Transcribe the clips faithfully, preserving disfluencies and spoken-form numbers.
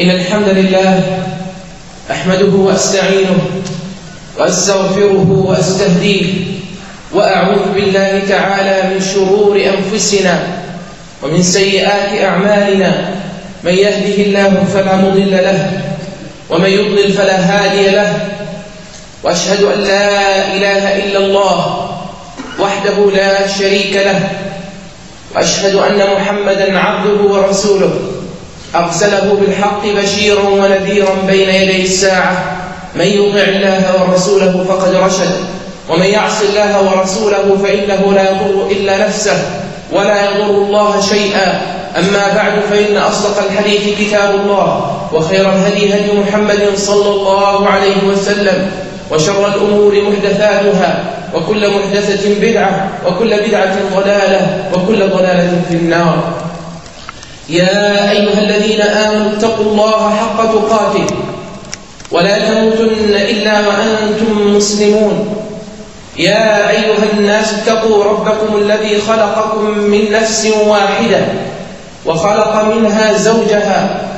إن الحمد لله أحمده وأستعينه وأستغفره وأستهديه، وأعوذ بالله تعالى من شرور أنفسنا ومن سيئات أعمالنا، من يهده الله فلا مضل له ومن يضلل فلا هادي له، وأشهد أن لا إله إلا الله وحده لا شريك له، وأشهد أن محمدًا عبده ورسوله أرسله بالحق بشيرًا ونذيرًا بين يدي الساعة، من يطع الله ورسوله فقد رشد، ومن يعص الله ورسوله فإنه لا يضر إلا نفسه ولا يضر الله شيئًا. أما بعد، فإن أصدق الحديث كتاب الله، وخير الهدي هدي محمد صلى الله عليه وسلم، وشر الأمور محدثاتها، وكل محدثة بدعة، وكل بدعة ضلالة، وكل ضلالة في النار. يا أيها الذين آمنوا اتقوا الله حق تقاته ولا تموتن إلا وأنتم مسلمون. يا أيها الناس اتقوا ربكم الذي خلقكم من نفس واحدة وخلق منها زوجها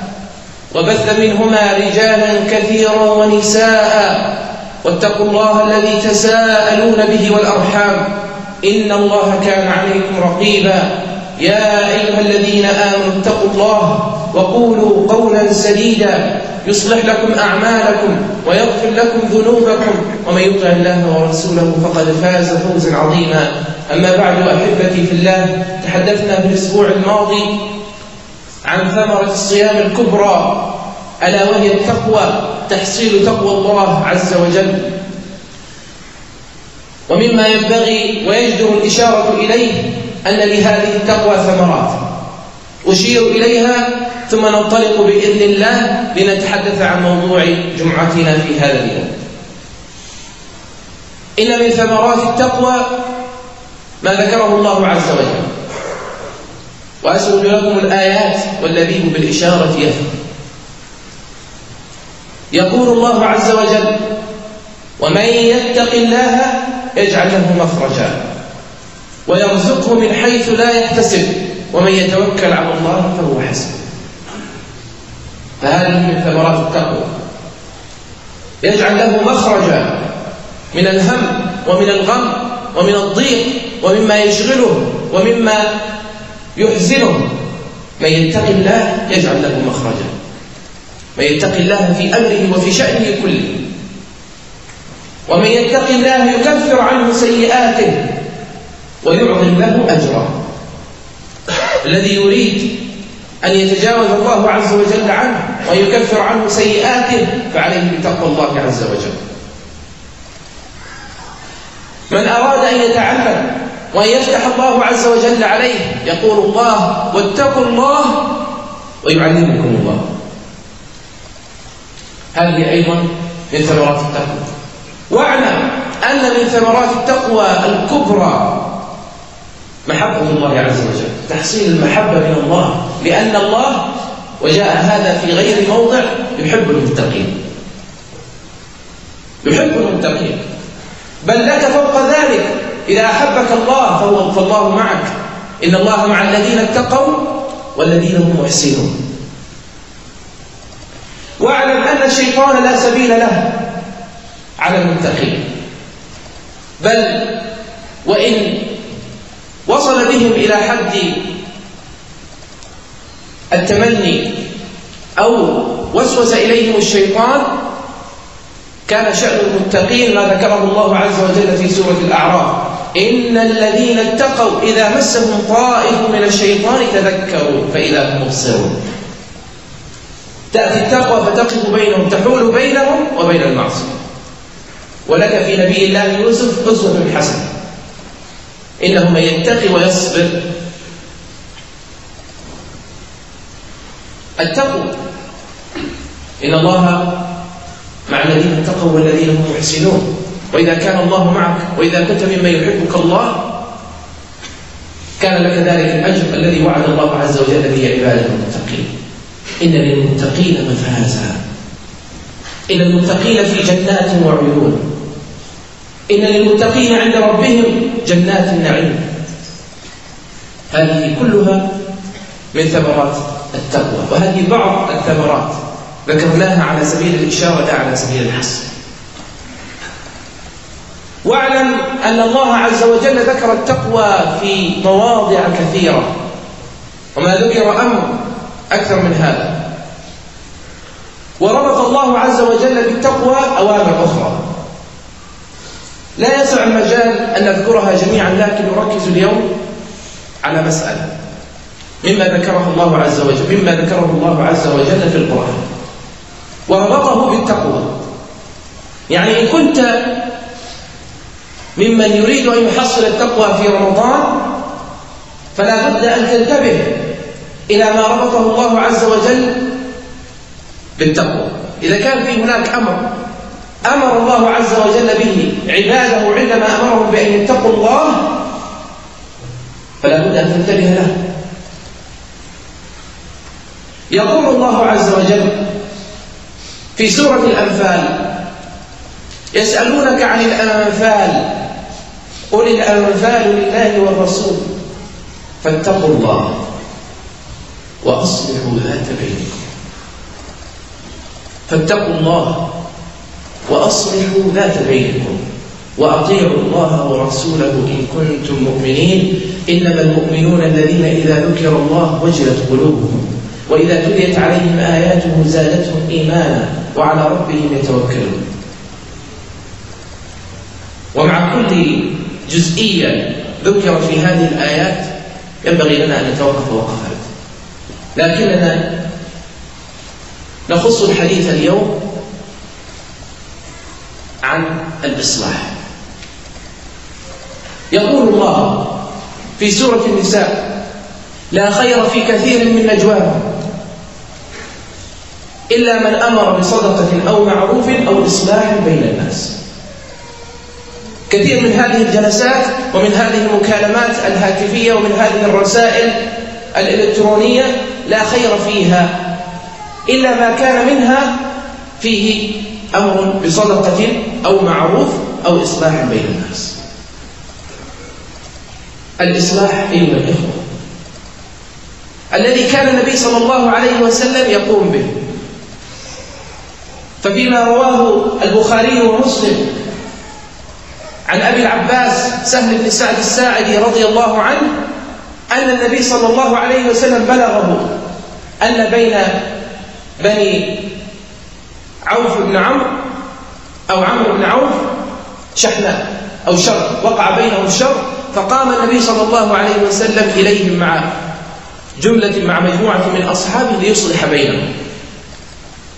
وبث منهما رجالا كثيرا ونساء، واتقوا الله الذي تساءلون به والأرحام، إن الله كان عليكم رقيبا. يا أيها الذين آمنوا اتقوا الله وقولوا قولا سديدا يصلح لكم أعمالكم ويغفر لكم ذنوبكم، ومن يطع الله ورسوله فقد فاز فوزا عظيما. أما بعد، أحبتي في الله، تحدثنا في الأسبوع الماضي عن ثمرة الصيام الكبرى، ألا وهي التقوى، تحصيل تقوى الله عز وجل. ومما ينبغي ويجدر الإشارة إليه أن لهذه التقوى ثمرات أشير إليها، ثم ننطلق بإذن الله لنتحدث عن موضوع جمعتنا في هذا اليوم. إن من ثمرات التقوى ما ذكره الله عز وجل، وأسرد لكم الآيات والذي هو بالإشارة يهدي. يقول الله عز وجل: ومن يتق الله يجعل له مخرجا ويرزقه من حيث لا يحتسب ومن يتوكل على الله فهو حسبه. فهذه من ثمرات التقوى، يجعل له مخرجا من الهم ومن الغم ومن الضيق ومما يشغله ومما يحزنه. من يتق الله يجعل له مخرجا، من يتق الله في أمره وفي شأنه كله. ومن يتق الله يكفر عنه سيئاته ويعظم له أجره. الذي يريد أن يتجاوز الله عز وجل عنه ويكفر عنه سيئاته فعليه بتقوى الله عز وجل. من أراد أن يتعلم وأن يفتح الله عز وجل عليه، يقول الله: واتقوا الله ويعلمكم الله. هذه أيضا من ثمرات التقوى. واعلم أن من ثمرات التقوى الكبرى محبة الله عز وجل، تحصيل المحبة من الله، لأن الله، وجاء هذا في غير موضع، يحب المتقين، يحب المتقين. بل لك فوق ذلك، إذا أحبك الله فهو فالله معك، إن الله مع الذين اتقوا والذين هم محسنون. واعلم أن الشيطان لا سبيل له على المتقين، بل وإن وصل بهم إلى حد التمني أو وسوس إليهم الشيطان، كان شأن المتقين ما ذكره الله عز وجل في سورة الأعراف: إن الذين اتقوا إذا مسهم طائف من الشيطان تذكروا فإذا هم مبصرون. تأتي التقوى فتقف بينهم، تحول بينهم وبين المعصية. ولك في نبي الله يوسف أسوة حسنة، إنه من يتقي ويصبر. التقوى، إن الله مع الذين اتقوا والذين هم محسنون. وإذا كان الله معك، وإذا كنت ممن يحبك الله، كان لك ذلك الأجر الذي وعد الله عز وجل به عباده المتقين. إن للمتقين مفازا، إن للمتقين في جنات وعيون، إن للمتقين عند ربهم جنات النعيم. هذه كلها من ثمرات التقوى، وهذه بعض الثمرات ذكرناها على سبيل الإشارة لا على سبيل الحصر. واعلم أن الله عز وجل ذكر التقوى في مواضع كثيرة، وما ذكر أمر أكثر من هذا، وربط الله عز وجل بالتقوى أوامر أخرى لا يسع المجال أن نذكرها جميعا، لكن نركز اليوم على مسألة مما ذكره الله عز وجل مما ذكره الله عز وجل في القرآن وربطه بالتقوى. يعني إن كنت ممن يريد أن يحصل التقوى في رمضان فلا بد أن تنتبه إلى ما ربطه الله عز وجل بالتقوى. إذا كان في هناك أمر أمر الله عز وجل به عباده عندما أمرهم بأن يتقوا الله فلا بد أن تنتبه له. يقول الله عز وجل في سورة الأنفال: يسألونك عن الأنفال قل الأنفال لله والرسول فاتقوا الله وأصلحوا ذات بينكم فاتقوا الله وأصلحوا ذات بينكم وأطيعوا الله ورسوله إن كنتم مؤمنين. إنما المؤمنون الذين إذا ذكر الله وجلت قلوبهم وإذا تليت عليهم آياته زادتهم إيمانا وعلى ربهم يتوكلون. ومع كل جزئية ذكرت في هذه الآيات ينبغي لنا أن نتوقف وقفات، لكننا نخص الحديث اليوم عن الإصلاح. يقول الله في سورة النساء: لا خير في كثير من نجواهم إلا من أمر بصدقة أو معروف أو إصلاح بين الناس. كثير من هذه الجلسات ومن هذه المكالمات الهاتفية ومن هذه الرسائل الإلكترونية لا خير فيها إلا ما كان منها فيه أمر بصدقة أو معروف أو إصلاح بين الناس. الإصلاح أيها الإخوة الذي كان النبي صلى الله عليه وسلم يقوم به، ففيما رواه البخاري ومسلم عن أبي العباس سهل بن سعد الساعدي رضي الله عنه أن النبي صلى الله عليه وسلم بلغه أن بين بني عوف بن عمرو أو عمرو بن عوف شحنة أو شر، وقع بينهم شر، فقام النبي صلى الله عليه وسلم إليهم مع جملة مع مجموعة من أصحابه ليصلح بينهم.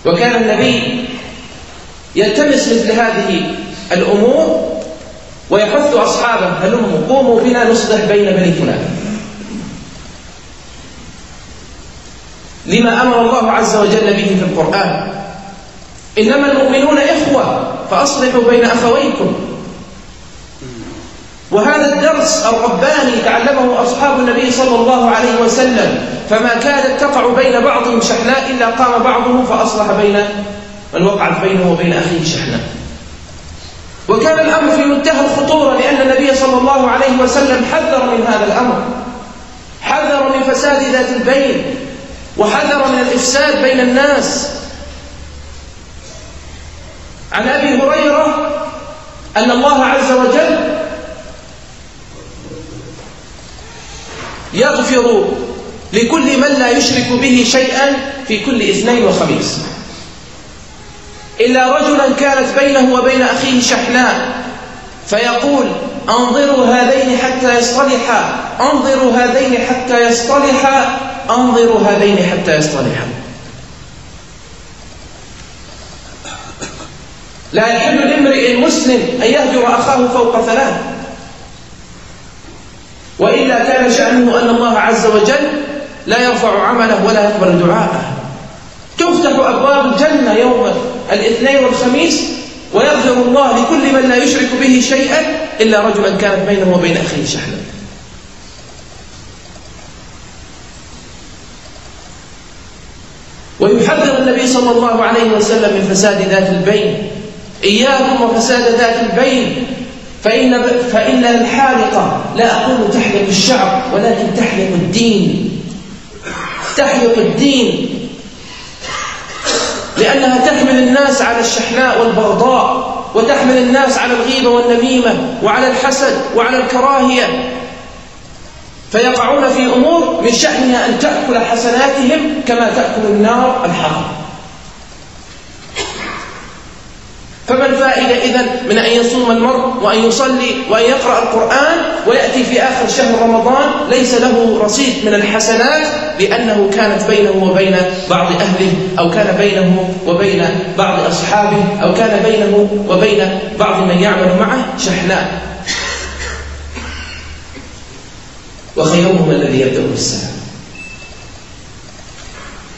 وكان النبي يلتمس مثل هذه الأمور ويحث أصحابه: هلموا قوموا بنا نصلح بين بني فلان. لما أمر الله عز وجل به في القرآن: إنما المؤمنون إخوة فأصلحوا بين أخويكم. وهذا الدرس الرباني تعلمه أصحاب النبي صلى الله عليه وسلم، فما كانت تقع بين بعضهم شحناء إلا قام بعضهم فأصلح بين من وقعت بينه وبين أخيه شحناء. وكان الأمر في منتهى الخطورة، لأن النبي صلى الله عليه وسلم حذر من هذا الأمر، حذر من فساد ذات البين، وحذر من الإفساد بين الناس. عن أبي هريرة أن الله عز وجل يغفر لكل من لا يشرك به شيئا في كل اثنين وخميس إلا رجلا كانت بينه وبين أخيه شحناء، فيقول: أنظروا هذين حتى يصطلحا، أنظروا هذين حتى يصطلحا، أنظروا هذين حتى يصطلحا. لا يحل لامرئ مسلم أن يهجر أخاه فوق ثلاث، وإلا كان شأنه أن الله عز وجل لا يرفع عمله ولا يقبل دعاءه. تفتح أبواب الجنة يوما الاثنين والخميس، ويغفر الله لكل من لا يشرك به شيئا إلا رجلا كانت بينه وبين أخيه شحنة. ويحذر النبي صلى الله عليه وسلم من فساد ذات البين: إياكم وفساد ذات البين فإن, فإن الحالقة لا أقول تحلق الشعب ولكن تحلق الدين، تحلق الدين. لأنها تحمل الناس على الشحناء والبغضاء، وتحمل الناس على الغيبة والنميمة وعلى الحسد وعلى الكراهية، فيقعون في أمور من شأنها أن تأكل حسناتهم كما تأكل النار الحطب. فما الفائدة إذن من أن يصوم المرء وأن يصلي وأن يقرأ القرآن ويأتي في آخر شهر رمضان ليس له رصيد من الحسنات لأنه كانت بينه وبين بعض أهله، أو كان بينه وبين بعض أصحابه، أو كان بينه وبين بعض من يعمل معه شحناء. وخيرهم الذي يبدأ بالسلام.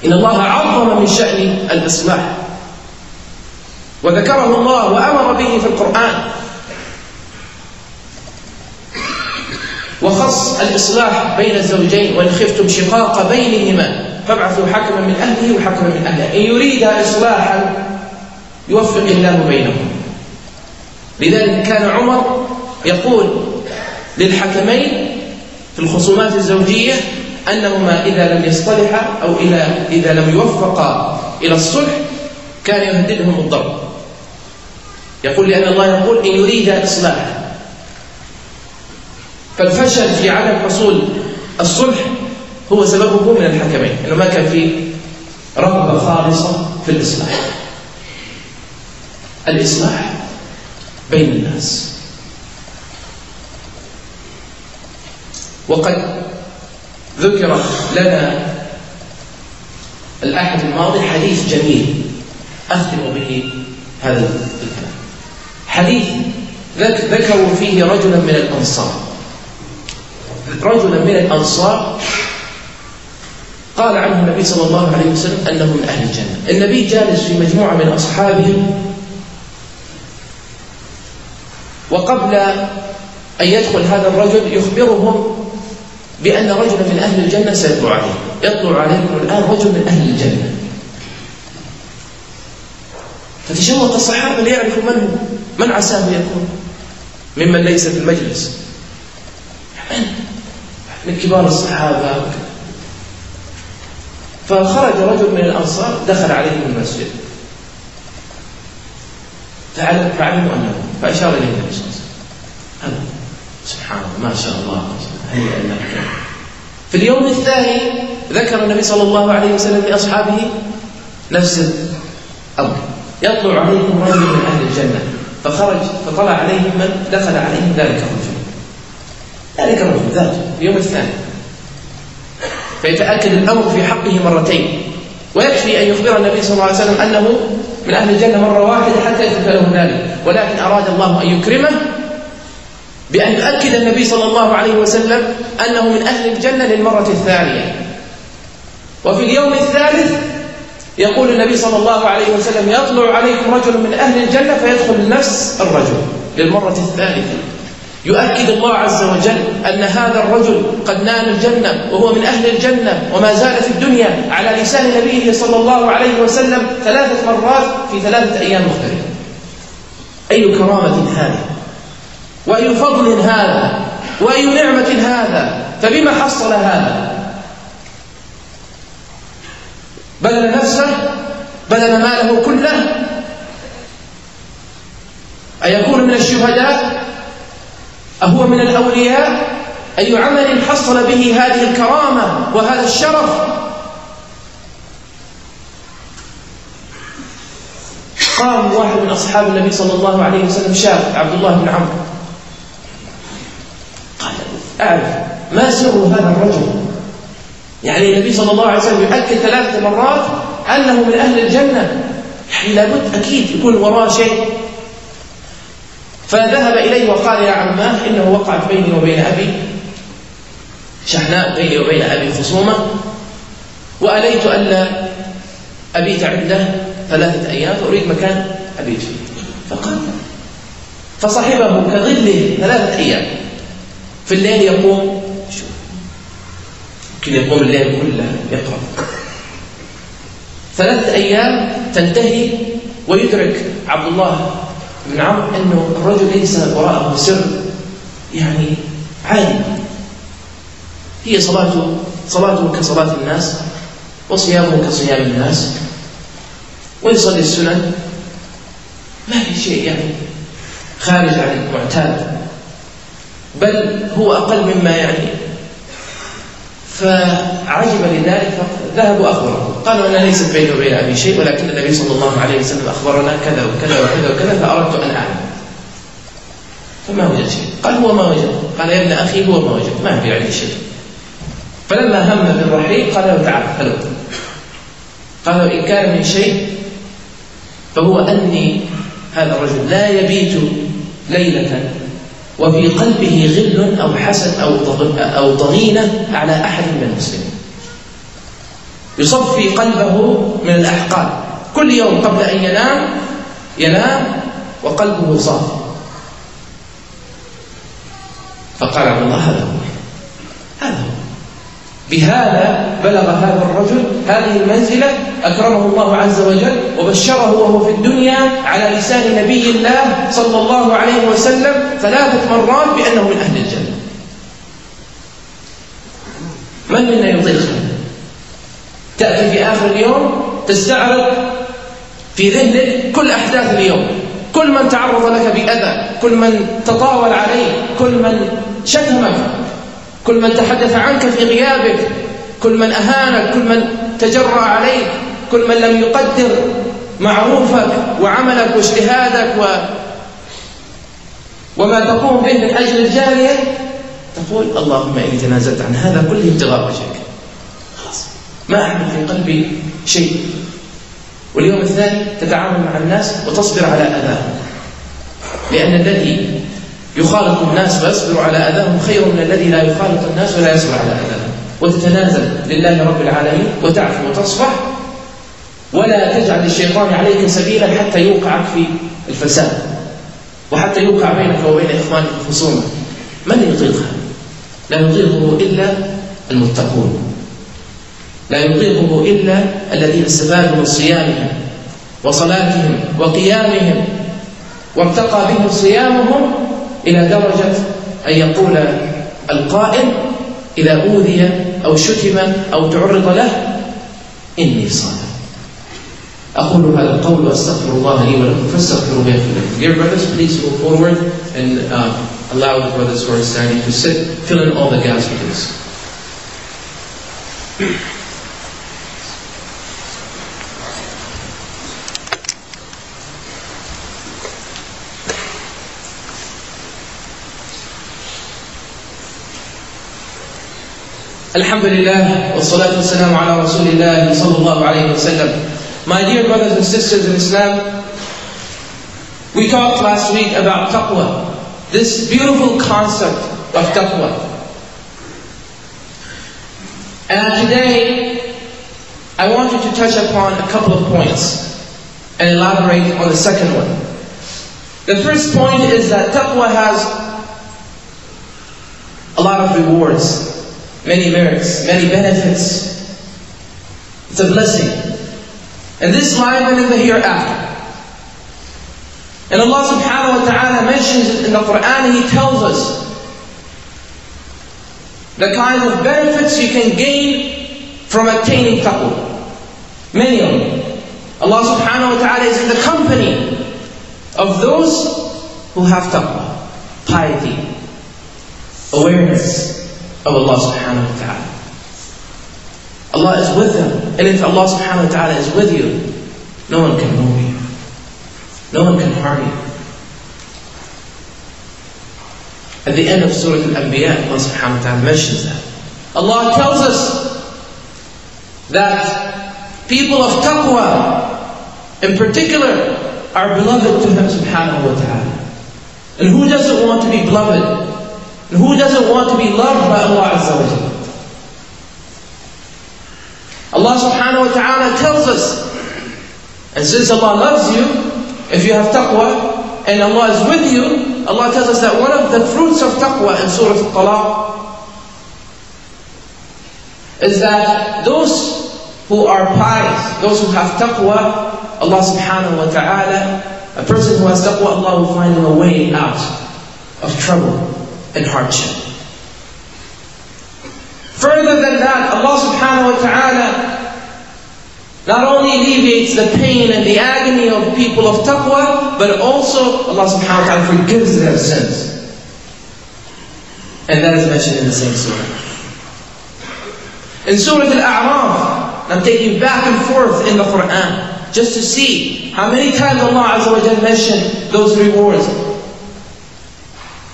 إن الله عظم من شأن الإصلاح، وذكره الله وأمر به في القرآن، وخص الإصلاح بين الزوجين، وإن خفتم شقاق بينهما فابعثوا حكما من أهله وحكما من أهله إن يريدا إصلاحا يوفق الله بينهم. لذلك كان عمر يقول للحكمين في الخصومات الزوجية أنهما إذا لم يصطلحا أو إذا لم يوفقا إلى الصلح كان يهددهم الضرب. يقول لأن الله يقول إن يريد إصلاحا. فالفشل في عدم حصول الصلح هو سببه من الحكمين، إنه ما كان في رغبة خالصة في الإصلاح. الإصلاح بين الناس. وقد ذكر لنا الأحد الماضي حديث جميل أختم به هذا الكلام. حديث ذكروا فيه رجلا من الأنصار، رجلا من الأنصار قال عنه النبي صلى الله عليه وسلم أنه من أهل الجنة. النبي جالس في مجموعة من أصحابه، وقبل أن يدخل هذا الرجل يخبرهم بأن رجلا من أهل الجنة سيطلع عليهم. يطلع عليكم الآن رجل من أهل الجنة. فتشوق الصحابة ليعرفوا من هو، من عساه يكون ممن ليس في المجلس، من كبار الصحابة. فخرج رجل من الأنصار دخل عليهم المسجد فعلموا أنه، فأشار إليه النبي صلى الله عليه وسلم. هذا سبحان الله، ما شاء الله، هيئا لك. في اليوم الثاني ذكر النبي صلى الله عليه وسلم لأصحابه نفس الأمر، يطلع عليهم رجل من أهل الجنة، فخرج فطلع عليهم من دخل عليهم ذلك الرجل، ذلك الرجل ذاته في اليوم الثاني. فيتأكد الأمر في حقه مرتين، ويكفي أن يخبر النبي صلى الله عليه وسلم أنه من أهل الجنة مرة واحدة حتى يثبت له ذلك. ولكن أراد الله أن يكرمه بأن يؤكد النبي صلى الله عليه وسلم أنه من أهل الجنة للمرة الثانية. وفي اليوم الثالث يقول النبي صلى الله عليه وسلم يطلع عليكم رجل من أهل الجنة فيدخل نفس الرجل للمرة الثالثة. يؤكد الله عز وجل أن هذا الرجل قد نال الجنة وهو من أهل الجنة، وما زال في الدنيا على لسان نبيه صلى الله عليه وسلم ثلاثة مرات في ثلاثة أيام مختلفة. أي كرامة هذه، وأي فضل هذا، وأي نعمة هذا، فبما حصل هذا؟ بذل نفسه، بذل ماله كله، أيكون من الشهداء؟ أهو من الأولياء؟ أي عمل حصل به هذه الكرامة وهذا الشرف؟ قام واحد من أصحاب النبي صلى الله عليه وسلم، شاب عبد الله بن عمرو، قال أعرف ما سر هذا الرجل؟ يعني النبي صلى الله عليه وسلم يؤكد ثلاثة مرات أنه من أهل الجنة، يعني لابد أكيد يكون وراه شيء. فذهب إليه وقال يا عماه إنه وقعت بيني وبين أبي شحناء، بيني وبين أبي خصومة، وأليت ألا أبيت عنده ثلاثة أيام وأريد مكان أبيت فيه. فقال فصاحبه كظله ثلاثة أيام، في الليل يقوم، يمكن يقوم الليل كله يقرأ، ثلاثة أيام تنتهي ويدرك عبد الله بن عمرو أنه الرجل ليس وراءه سر، يعني عادي، هي صلاته صلاته كصلاة الناس وصيامه كصيام الناس ويصلي السنن ما في شيء يعني خارج عن المعتاد، بل هو أقل مما يعني. فعجب لذلك فذهبوا أخبروا، قالوا أنا ليس بيني وبين أبي شيء، ولكن النبي صلى الله عليه وسلم أخبرنا كذا وكذا وكذا وكذا، فأردت أن أعلم فما وجد شيء. قال هو ما وجد. قال يا ابن أخي هو ما وجد، ما في عليه شيء. فلما هم بالرحيل قال له تعال خلوه. قالوا إن كان من شيء فهو أني هذا الرجل لا يبيت ليلة وفي قلبه غل أو حسد أو ضغينة على أحد من المسلمين، يصفي قلبه من الأحقاد كل يوم قبل أن ينام ينام وقلبه صافي. فقال عبد الله هذا هو، هذا هو، بهذا بلغ هذا الرجل هذه المنزلة، أكرمه الله عز وجل وبشره وهو في الدنيا على لسان نبي الله صلى الله عليه وسلم ثلاثة مرات بأنه من أهل الجنة. من منا يطيق؟ تأتي في آخر اليوم تستعرض في ذهنك كل أحداث اليوم، كل من تعرض لك بأذى، كل من تطاول عليك، كل من شتمك، كل من تحدث عنك في غيابك، كل من أهانك، كل من تجرأ عليك، كل من لم يقدر معروفك وعملك واجتهادك و... وما تقوم به من أجل الجارية. تقول اللهم إني تنازلت عن هذا كله ابتغاء وجهك، خلاص ما أحمل في قلبي شيء. واليوم الثاني تتعامل مع الناس وتصبر على أذاهم، لأن الذي يخالط الناس ويصبر على أذاهم خير من الذي لا يخالط الناس ولا يصبر على أذاهم، وتتنازل لله رب العالمين وتعفو وتصفح، ولا تجعل الشيطان عليك سبيلا حتى يوقعك في الفساد وحتى يوقع بينك وبين إخوانك خصومة. من يطيقها؟ لا يطيقه إلا المتقون، لا يطيقه إلا الذين استفادوا من صيامهم وصلاتهم وقيامهم وارتقى بهم صيامهم إلى درجة أن يقول القائل إذا أوذي أو شتم أو تعرض له إني صائم. أقول هذا القول وأستغفر الله لي ولكم فاستغفروا ويغفر لكم. Dear brothers, please move forward and uh, allow the brothers who are standing to sit, fill in all the gaps with this. الحمد لله والصلاة والسلام على رسول الله صلى الله عليه وسلم. My dear brothers and sisters in Islam, we talked last week about taqwa, this beautiful concept of taqwa. And today, I want you to touch upon a couple of points and elaborate on the second one. The first point is that taqwa has a lot of rewards, many merits, many benefits. It's a blessing in this life and in the hereafter. And Allah subhanahu wa ta'ala mentions it in the Quran. He tells us the kind of benefits you can gain from attaining taqwa. Many of them. Allah subhanahu wa ta'ala is in the company of those who have taqwa, piety, awareness of Allah subhanahu wa ta'ala. Allah is with them, and if Allah subhanahu wa ta'ala is with you, no one can move you, no one can harm you. At the end of Surah Al-Anbiya, Allah subhanahu wa ta'ala mentions that. Allah tells us that people of taqwa in particular are beloved to Him subhanahu wa ta'ala. And who doesn't want to be beloved? And who doesn't want to be loved by Allah Azza wa Jalla? Allah subhanahu wa ta'ala tells us, and since Allah loves you, if you have taqwa, and Allah is with you, Allah tells us that one of the fruits of taqwa in Surah Al-Talaq is that those who are pious, those who have taqwa, Allah subhanahu wa ta'ala, a person who has taqwa, Allah will find him a way out of trouble and hardship. Further than that, Allah subhanahu wa ta'ala Not only alleviates the pain and the agony of people of taqwa, but also Allah subhanahu wa ta'ala forgives their sins. And that is mentioned in the same surah. In Surah Al-A'raf, I'm taking back and forth in the Quran just to see how many times Allah Azza wa Jalla mentioned those rewards.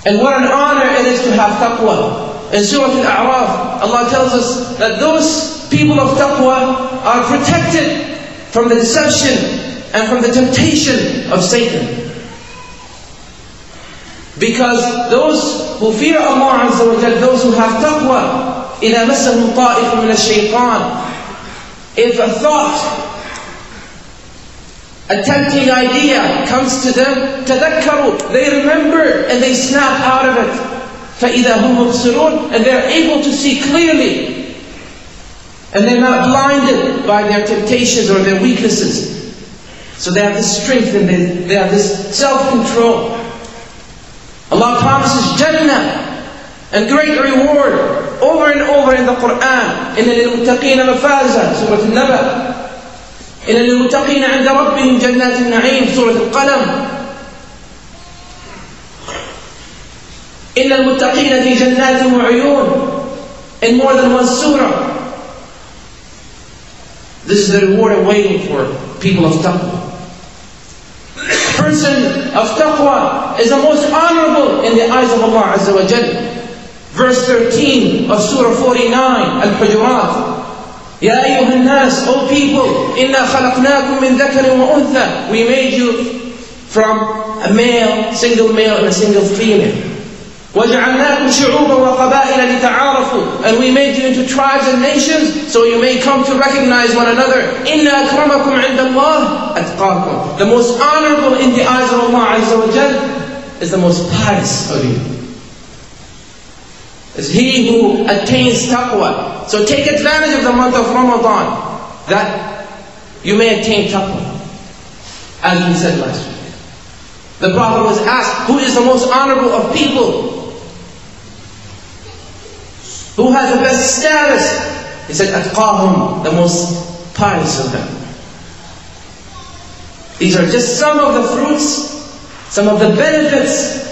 And what an honor it is to have taqwa. In Surah Al-A'raf, Allah tells us that those people of taqwa are protected from the deception and from the temptation of Satan. Because those who fear Allah Azza wa Jalla, those who have taqwa, إِذَا مَسَّهُمْ طَائِفٌ مِنَ الشَّيْطَانِ, if a thought, a tempting idea comes to them, تَذَكَّرُوا, they remember and they snap out of it. فَإِذَا هُمْ مُبْصِرُونَ, and they're able to see clearly. And they're not blinded by their temptations or their weaknesses. So they have this strength and they, they have this self-control. Allah promises Jannah and great reward over and over in the Quran. إِنَّ لِلْمُتَّقِينَ مَفَازًا, Surah Al-Naba. إِنَّ لِلْمُتَّقِينَ عِنْدَ رَبِّهِمْ جَنَّاتِ النَّعِيمِ, Surah Al-Qalam. إِنَّ الْمُتَّقِينَ فِي جَنَّاتٍ وَعُيُونٍ, in more than one surah. This is the reward I'm waiting for, people of taqwa. The person of taqwa is the most honorable in the eyes of Allah Azza wa Jalla. Verse thirteen of Surah forty-nine, Al-Hujurat. Ya ayyuhan nas, O people, inna khalaqnakum min dhakarin wa untha. We made you from a male, single male and a single female. وَجَعَلْنَاكُمْ شُعُوبًا وَقَبَائِلَ لِتَعَارَفُوا, and we made you into tribes and nations so you may come to recognize one another. إِنَّ أَكْرَمَكُمْ عِنْدَ اللَّهِ أَتْقَاكُمْ. The most honorable in the eyes of Allah Azza wa Jal is the most pious of you. It's he who attains taqwa. So take advantage of the month of Ramadan that you may attain taqwa. As we said last week, the Prophet was asked, who is the most honorable of people? Who has the best status? He said, Atqahum, the most pious of them. These are just some of the fruits, some of the benefits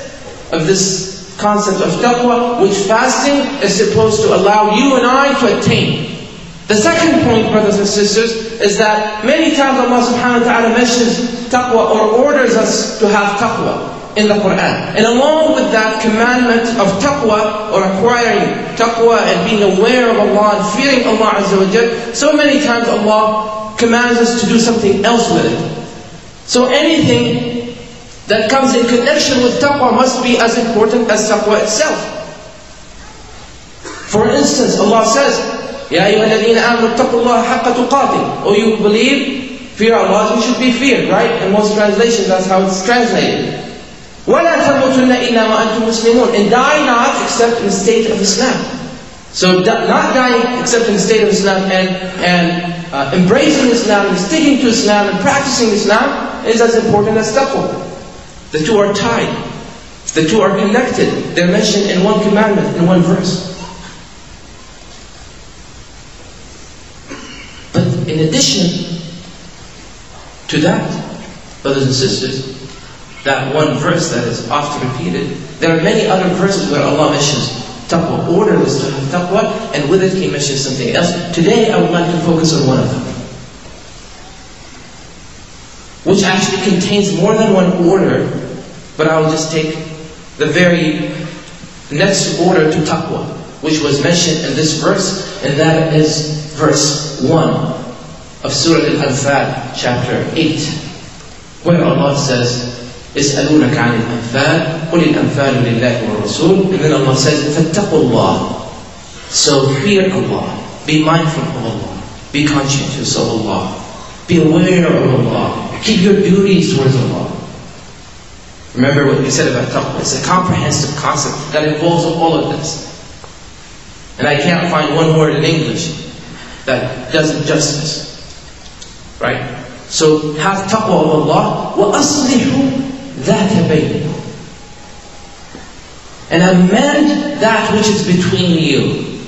of this concept of taqwa, which fasting is supposed to allow you and I to attain. The second point, brothers and sisters, is that many times Allah subhanahu wa ta'ala mentions taqwa or orders us to have taqwa in the Quran. And along with that commandment of taqwa, or acquiring taqwa and being aware of Allah and fearing Allah Azza wa Jal, so many times Allah commands us to do something else with it. So anything that comes in connection with taqwa must be as important as taqwa itself. For instance, Allah says, يَا أَيُّهَا الَّذِينَ آمَنُوا اتَّقُوا اللَّهَ حَقَّ تُقَاتِهِ, or you believe, fear Allah, you should be feared, right? In most translations, that's how it's translated. وَلَا تَمُوتُنَّ إِلَّا وَأَنْتُمْ مُسْلِمُونَ, and die not except in the state of Islam. So not dying except in the state of Islam and, and uh, embracing Islam and sticking to Islam and practicing Islam is as important as taqwa. The two are tied. The two are connected. They're mentioned in one commandment, in one verse. But in addition to that, brothers and sisters, that one verse that is often repeated, there are many other verses where Allah mentions taqwa, orders us to have taqwa, and with it He mentions something else. Today I would like to focus on one of them, which actually contains more than one order, but I will just take the very next order to taqwa, which was mentioned in this verse, and that is verse one of Surah Al-Anfal, chapter eight, where Allah says, يسألونك عن الأنفال قل الأنفال لله والرسول, and then Allah says فاتقوا الله, so fear Allah, be mindful of Allah, be conscientious of Allah, be aware of Allah, keep your duties towards Allah. Remember what we said about taqwa. It's a comprehensive concept that involves all of this, and I can't find one word in English that does it justice, right? So have taqwa of Allah, وَأَصْلِحُ ذَاتَ بَيْنِكُمْ, and amend that which is between you.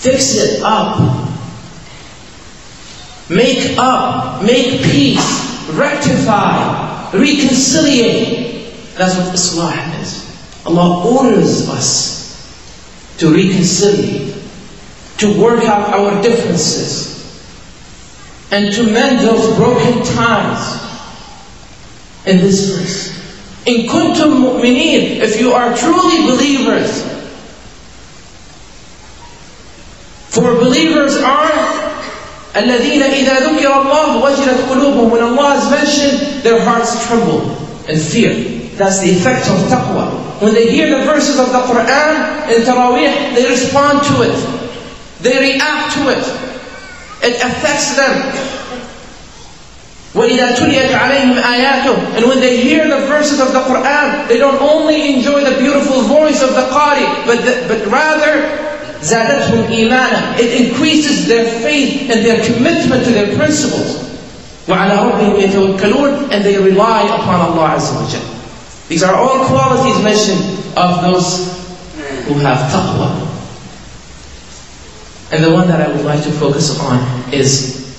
Fix it up. make up, make peace, rectify, reconciliate. That's what Islah is. Allah orders us to reconciliate, to work out our differences, and to mend those broken ties in this verse. In kuntum mu'mineen, if you are truly believers. For believers are الَّذِينَ إِذَا ذُكِرَ اللَّهُ وَجِلَتْ قُلُوبُهُم. When Allah is mentioned, their hearts tremble in fear. That's the effect of taqwa. When they hear the verses of the Qur'an in Taraweeh, they respond to it. They react to it. It affects them. وَإِذَا تُلِيَتْ عَلَيْهِمْ آيَاتُهُ. And when they hear the verses of the Qur'an, they don't only enjoy the beautiful voice of the Qari, but, the, but rather, زَادَتْهُمْ إِيمَانًا. It increases their faith and their commitment to their principles. وَعَلَىٰ رَبِّهِمْ يَتَوَكَّلُونَ. And they rely upon Allah Azza wa Jalla. These are all qualities mentioned of those who have taqwa. And the one that I would like to focus on is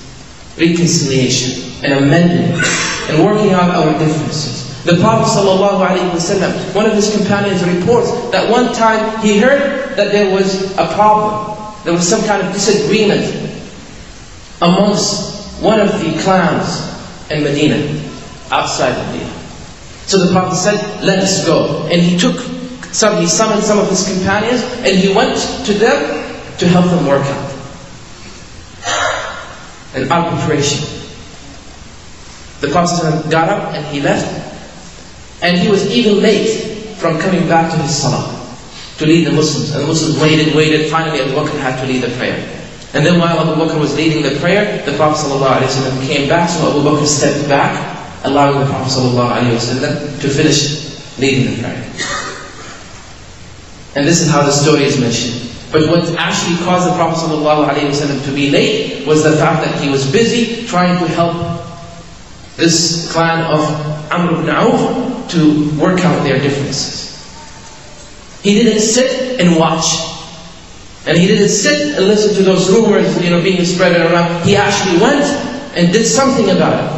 reconciliation and amendment, and working out our differences. The Prophet ﷺ, one of his companions reports that one time he heard that there was a problem. There was some kind of disagreement amongst one of the clans in Medina, outside Medina. So the Prophet said, let us go. And he took some, he summoned some of his companions, and he went to them to help them work out an arbitration. The Prophet got up and he left, and he was even late from coming back to his salah to lead the Muslims. And the Muslims waited, waited, finally Abu Bakr had to lead the prayer. And then while Abu Bakr was leading the prayer, the Prophet ﷺ came back, so Abu Bakr stepped back, allowing the Prophet ﷺ to finish leading the prayer. And this is how the story is mentioned. But what actually caused the Prophet ﷺ to be late was the fact that he was busy trying to help this clan of Amr ibn Auf to work out their differences. He didn't sit and watch. And he didn't sit and listen to those rumors, you know, being spread around. He actually went and did something about it.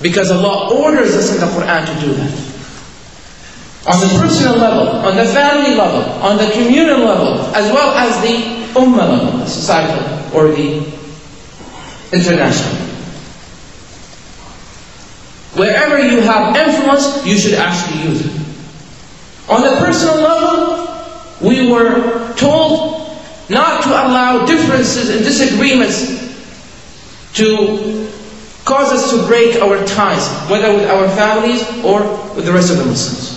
Because Allah orders us in the Qur'an to do that. On the personal level, on the family level, on the communal level, as well as the ummah level, the societal or the international. Wherever you have influence, you should actually use it. On the personal level, we were told not to allow differences and disagreements to cause us to break our ties, whether with our families or with the rest of the Muslims.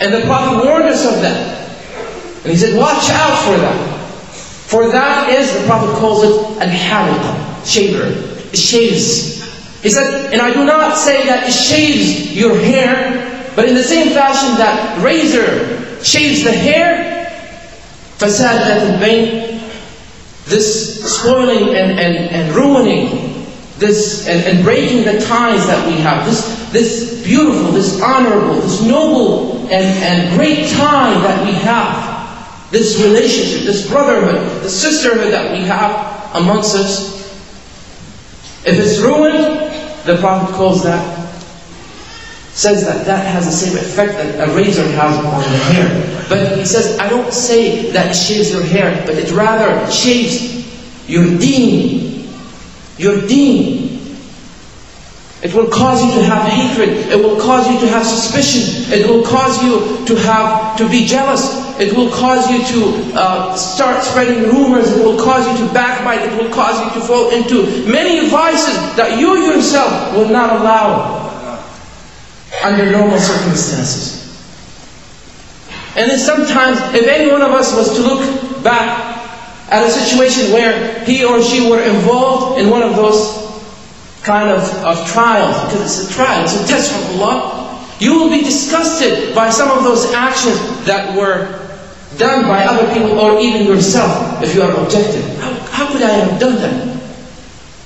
And the Prophet warned us of that. And he said, watch out for that. For that is, the Prophet calls it, al-hariqa, shaver. It shaves. He said, and I do not say that it shaves your hair, but in the same fashion that razor shaves the hair, فَسَادَتْ الْبَيْنِ. This spoiling and, and, and ruining, this and, and breaking the ties that we have, this, this beautiful, this honorable, this noble and, and great tie that we have. This relationship, this brotherhood, this sisterhood that we have amongst us. If it's ruined, the Prophet calls that, says that that has the same effect that a razor has on the hair. But he says, I don't say that it shaves your hair, but it rather shaves your deen. Your deen. It will cause you to have hatred. It will cause you to have suspicion. It will cause you to have, to be jealous. It will cause you to uh, start spreading rumors. It will cause you to backbite. It will cause you to fall into many vices that you yourself will not allow under normal circumstances. And then sometimes, if any one of us was to look back at a situation where he or she were involved in one of those kind of, of trials, because it's a trial, it's a test from Allah, you will be disgusted by some of those actions that were done by other people or even yourself if you are objective. How, how could I have done that?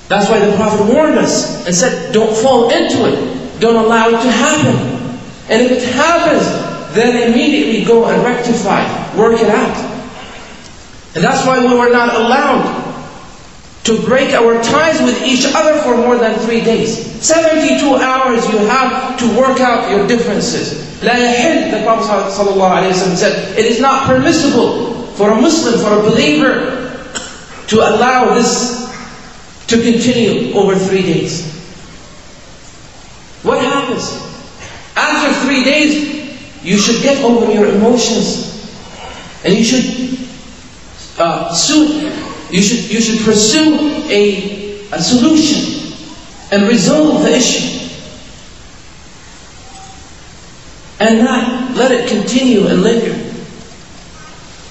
That's why the Prophet warned us and said, don't fall into it. Don't allow it to happen. And if it happens, then immediately go and rectify, work it out. And that's why we were not allowed to break our ties with each other for more than three days. seventy-two hours you have to work out your differences. لا يحل, the Prophet ﷺ said, it is not permissible for a Muslim, for a believer, to allow this to continue over three days. What happens? After three days, you should get over your emotions. And you should uh, soothe. You should, you should pursue a, a solution and resolve the issue. And not let it continue and linger.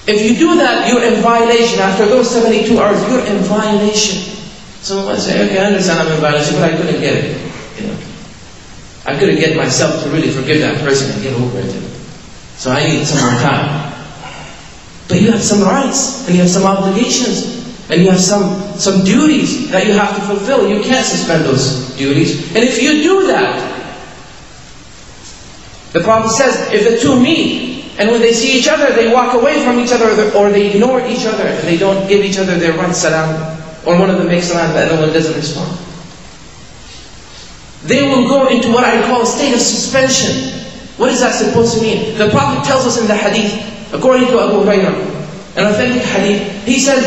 If you do that, you're in violation. After those seventy-two hours, you're in violation. Someone might say, okay, I understand I'm in violation, but I couldn't get it. You know, I couldn't get myself to really forgive that person and get over it. So I need some more time. But you have some rights, and you have some obligations. And you have some, some duties that you have to fulfill. You can't suspend those duties. And if you do that, the Prophet says, if the two meet, and when they see each other, they walk away from each other, or they ignore each other, and they don't give each other their right salam, or one of them makes salam, the other one doesn't respond. They will go into what I call a state of suspension. What is that supposed to mean? The Prophet tells us in the hadith, according to Abu Hurairah, an authentic hadith, he says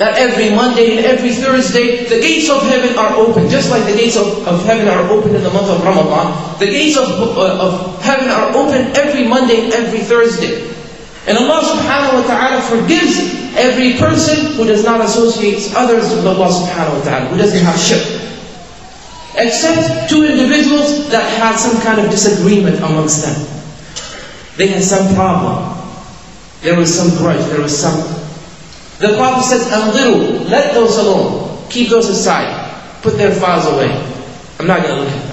that every Monday and every Thursday, the gates of heaven are open. Just like the gates of, of heaven are open in the month of Ramadan, the gates of, uh, of heaven are open every Monday and every Thursday. And Allah subhanahu wa ta'ala forgives every person who does not associate others with Allah subhanahu wa ta'ala, who doesn't have shirk. Except two individuals that had some kind of disagreement amongst them. They had some problem. There was some grudge, there was some... The Prophet says, "Anziru, let those alone. Keep those aside. Put their files away. I'm not going to look at them.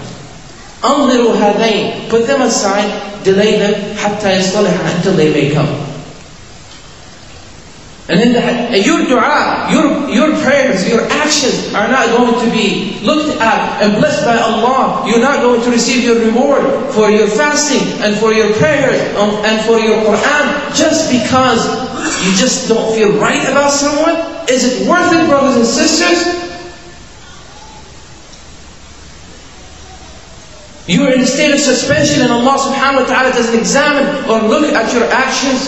Anziru hadain, put them aside. Delay them hatta yasaliha, until they may come." And in the, your du'a, your your prayers, your actions are not going to be looked at and blessed by Allah. You're not going to receive your reward for your fasting and for your prayers and for your Quran just because you just don't feel right about someone. Is it worth it, brothers and sisters? You are in a state of suspension, and Allah subhanahu wa ta'ala doesn't examine or look at your actions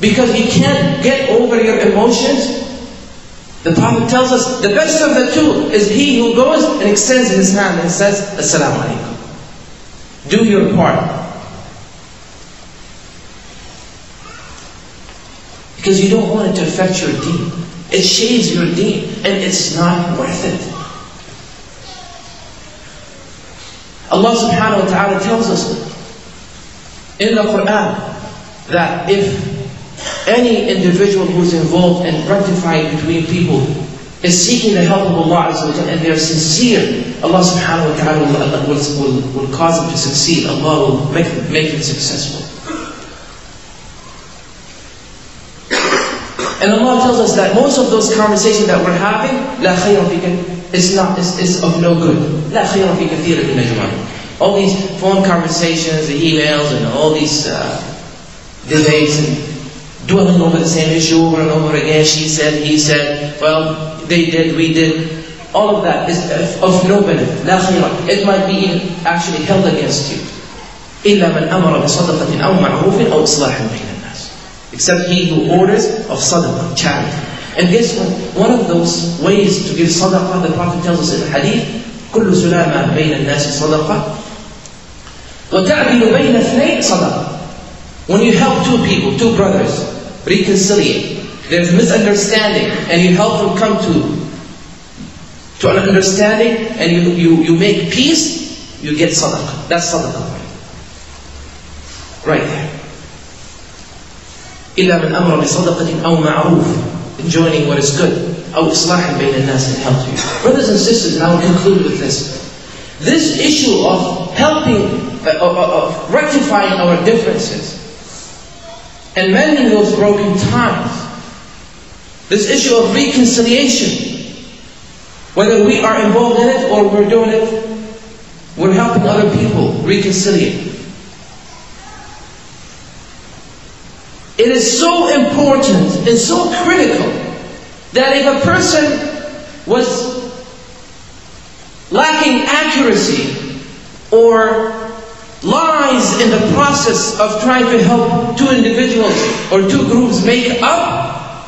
because you can't get over your emotions. The Prophet tells us the best of the two is he who goes and extends his hand and says, "Assalamu alaikum." Do your part. Because you don't want it to affect your deen. It shades your deen, and it's not worth it. Allah subhanahu wa ta'ala tells us in the Quran that if any individual who's involved in rectifying between people is seeking the help of Allah and they're sincere, Allah subhanahu wa ta'ala will, will, will cause them to succeed. Allah will make them, make them successful. And Allah tells us that most of those conversations that we're having, la khayra fi kathir, is not, is, is of no good. La khayra fi kathir min ajma'in. All these phone conversations, the emails, and all these uh, debates, and dwelling over the same issue over and over again. She said, he said, well, they did, we did. All of that is of no benefit. La khayra. It might be even actually held against you. إِلَّا مَنْ أَمَرَ بِصَدَقَةٍ أَوْ مَعْرُوفٍ أَوْ إِصْلَاحٍ بَيْنَ. Except he who orders of sadaqah, charity. And guess what? One of those ways to give sadaqah, the Prophet tells us in the hadith, كُلُّ سُلَامَةٍ بَيْنَ النَّاسِ صَدَقَةٍ وَتَعْدِلُ بَيْنَ اثْنَيْنِ صَدَقَةٍ. When you help two people, two brothers, reconciliate, there's misunderstanding, and you help them come to to an understanding, and you, you, you make peace, you get sadaqah. That's sadaqah. Right there. إِلَّا مَنْ أَمْرَ بِصَدَقَةٍ أَوْ مَعْرُوفٍ. Enjoining what is good. أَوْ إِصْلَاحٍ بَيْنَ النَّاسِ. And help you. Brothers and sisters, and I will conclude with this. This issue of helping, of, of rectifying our differences, and mending those broken ties, this issue of reconciliation, whether we are involved in it or we're doing it, we're helping other people reconciliate. It is so important and so critical that if a person was lacking accuracy or lies in the process of trying to help two individuals or two groups make up,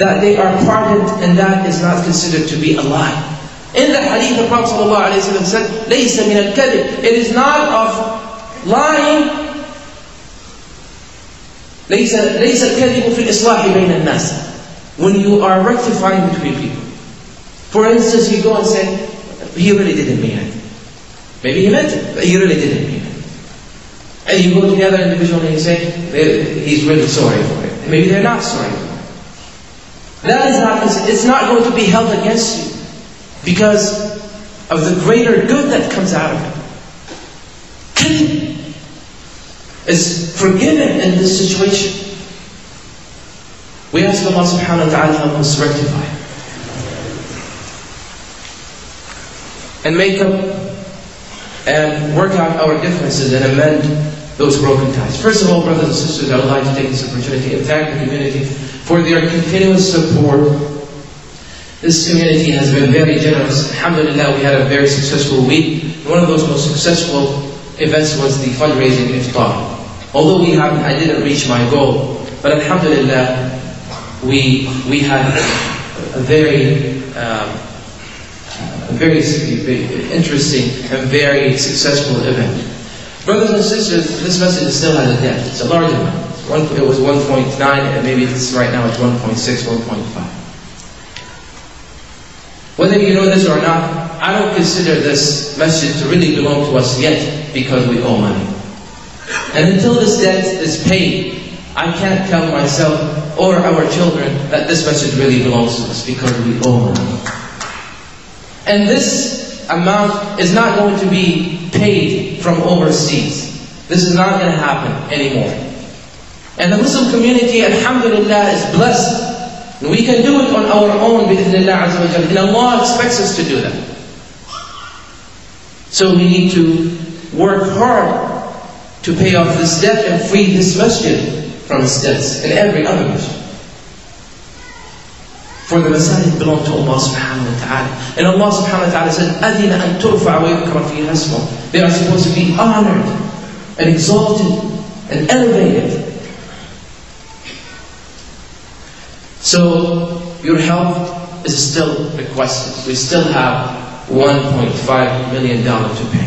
that they are pardoned, and that is not considered to be a lie. In the hadith, the Prophet ﷺ said, "Laysa min al-kadhib." It is not of lying. ليس ليس الكذب في الإصلاح بين الناس. When you are rectifying between people, for instance, you go and say, "He really didn't mean it." Maybe he meant it, but he really didn't mean it. And you go to the other individual and you say, "He's really sorry for it." Maybe they're not sorry for it. That is not. It's not going to be held against you because of the greater good that comes out of it. Is forgiven in this situation. We ask Allah subhanahu wa ta'ala to help us rectify and make up and work out our differences and amend those broken ties. First of all, brothers and sisters, I would like to take this opportunity and thank the community for their continuous support. This community has been very generous. Alhamdulillah, we had a very successful week. One of those most successful events was the fundraising iftar. Although we haven't, I didn't reach my goal, but alhamdulillah, we we had a very, um, a very interesting and very successful event. Brothers and sisters, this message still has a depth. It's a large amount. One, it was one point nine, and maybe it's right now it's one point six, one point five. Whether you know this or not, I don't consider this message to really belong to us yet because we owe money. And until this debt is paid, I can't tell myself or our children that this message really belongs to us because we owe money. And this amount is not going to be paid from overseas. This is not going to happen anymore. And the Muslim community, alhamdulillah, is blessed. We can do it on our own, bi'idhnillah azza wa jalla, and Allah expects us to do that. So we need to work hard to pay off this debt and free this masjid from its debts and every other masjid. For the masajid belong to Allah subhanahu wa ta'ala. And Allah subhanahu wa ta'ala said, "Adina an turfa wa yukra fiha ismuh." They are supposed to be honored and exalted and elevated. So your help is still requested. We still have one point five million dollars to pay.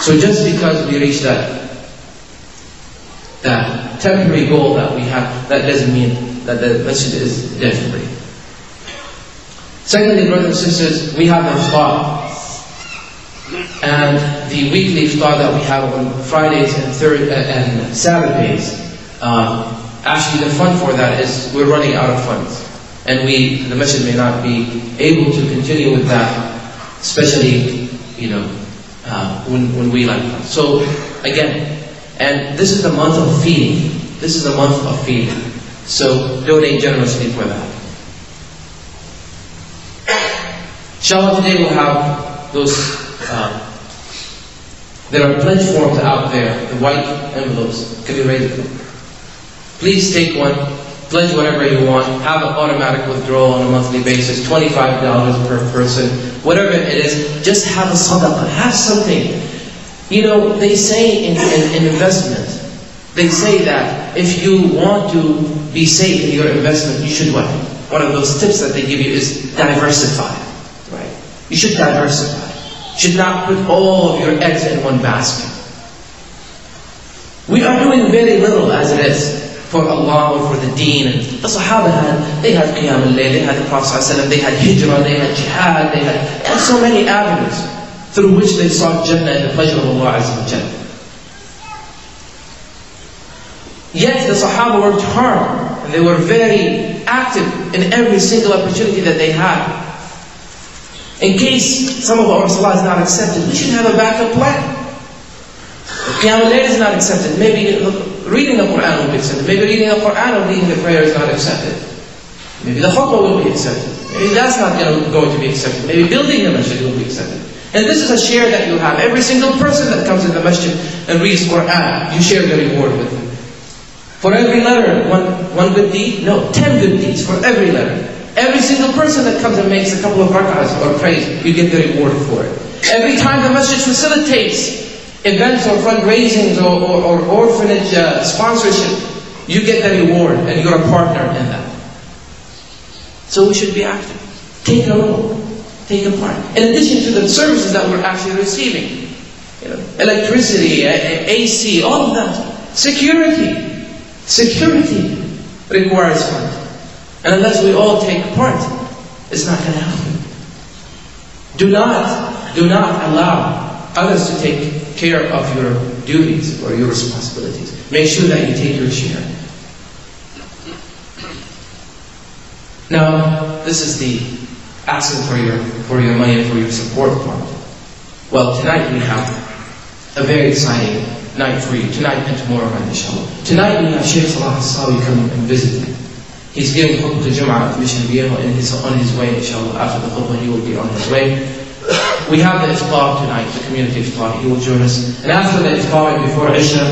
So just because we reach that that temporary goal that we have, that doesn't mean that the masjid is debt free. Secondly, brothers and sisters, we have iftar, and the weekly iftar that we have on Fridays and third uh, and Saturdays. Uh, actually, the fund for that is we're running out of funds, and we the masjid may not be able to continue with that, especially you know. Uh, when, when we like that. So again, and this is the month of feeding. This is the month of feeding. So donate generously for that. Inshallah, today we'll have those. Uh, there are pledge forms out there. The white envelopes can be raised. Please take one. Pledge whatever you want. Have an automatic withdrawal on a monthly basis, twenty-five dollars per person, whatever it is. Just have a sadaqah, have something. You know, they say in, in, in investment, they say that if you want to be safe in your investment, you should what? One of those tips that they give you is diversify, right? You should diversify. You should not put all of your eggs in one basket. We are doing very little as it is. For Allah and for the deen. And the Sahaba had, they had Qiyam al-Layl, they had the Prophet ﷺ, they had Hijrah, they had Jihad, they had, they had so many avenues through which they sought Jannah and the pleasure of Allah Azza wa Jalla. Yet the Sahaba worked hard and they were very active in every single opportunity that they had. In case some of our salah is not accepted, we should have a backup plan. Qiyam al-Layl is not accepted. Maybe reading the Quran will be accepted. Maybe reading the Quran or reading the prayer is not accepted. Maybe the khutbah will be accepted. Maybe that's not going to be accepted. Maybe building the masjid will be accepted. And this is a share that you have. Every single person that comes in the the masjid and reads Quran, you share the reward with him. For every letter, one, one good deed? No, ten good deeds for every letter. Every single person that comes and makes a couple of rak'ahs or prays, you get the reward for it. Every time the masjid facilitates events or fundraisings or, or, or orphanage uh, sponsorship, you get the reward and you're a partner in that. So we should be active. Take a role. Take a part. In addition to the services that we're actually receiving. You know, electricity, A C, all of that. Security. Security requires funds. And unless we all take part, it's not going to happen. Do not, do not allow others to take care of your duties or your responsibilities. Make sure that you take your share. Now, this is the asking for your, for your money and for your support part. Well, tonight we have a very exciting night for you. Tonight and tomorrow night, inshallah. Tonight we have Shaykh Salah Al-Sawi come and visit me. He's giving khutbah to Jum'ah at Mission Viejo and he's on his way, inshallah. After the khutbah, he will be on his way. We have the iftar tonight, the community iftar. He will join us. And after the iftar and before Isha,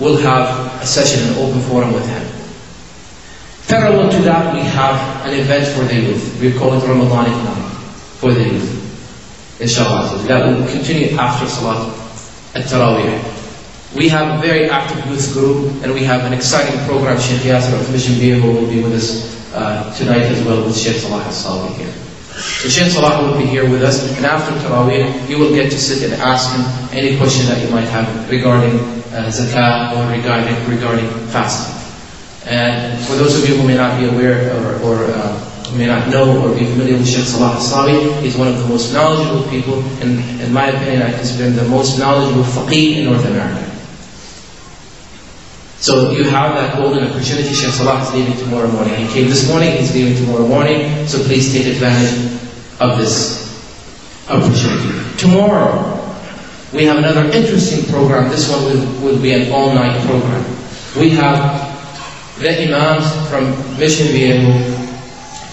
we'll have a session, an open forum with him. Parallel to that, we have an event for the youth. We call it Ramadan Economic for the youth, inshallah. That will continue after Salat at Tarawih. We have a very active youth group, and we have an exciting program. Sheikh Yasser of Mission Viejo will be with us uh, tonight as well with Sheikh Salah Al-Sawi here. So Sheikh Salah will be here with us, and after Tarawih, you will get to sit and ask him any question that you might have regarding uh, zakah or regarding, regarding fasting. And for those of you who may not be aware or, or uh, may not know or be familiar with Sheikh Salah Al-Sawi, he's one of the most knowledgeable people, and in my opinion, I consider him the most knowledgeable faqih in North America. So you have that golden opportunity. Shaykh Salah is leaving tomorrow morning. He came this morning, he's leaving tomorrow morning. So please take advantage of this opportunity. Tomorrow, we have another interesting program. This one will, will be an all-night program. We have the imams from Mission Viejo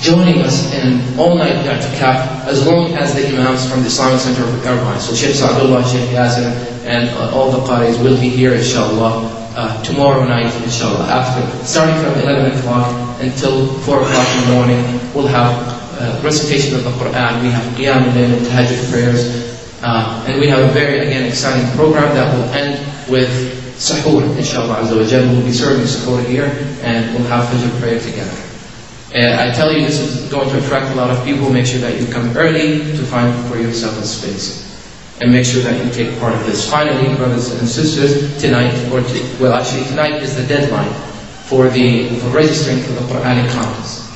joining us in an all-night i'tikaf, as long as the imams from the Islamic Center of Irvine. So Shaykh Sa'dullah, Shaykh Yasser, and uh, all the qaris will be here, inshallah. Uh, tomorrow night, inshallah, after, starting from eleven o'clock until four o'clock in the morning, we'll have uh, recitation of the Quran, we have Qiyam al-Layl and Tahajjud prayers, uh, and we have a very, again, exciting program that will end with Sahur, inshallah, azza wa jal. We'll be serving Sahur here, and we'll have Fajr prayer together. And I tell you, this is going to attract a lot of people. Make sure that you come early to find for yourself a space. And make sure that you take part of this. Finally, brothers and sisters, tonight, or well, actually, tonight is the deadline for the for registering for the Quranic Conference,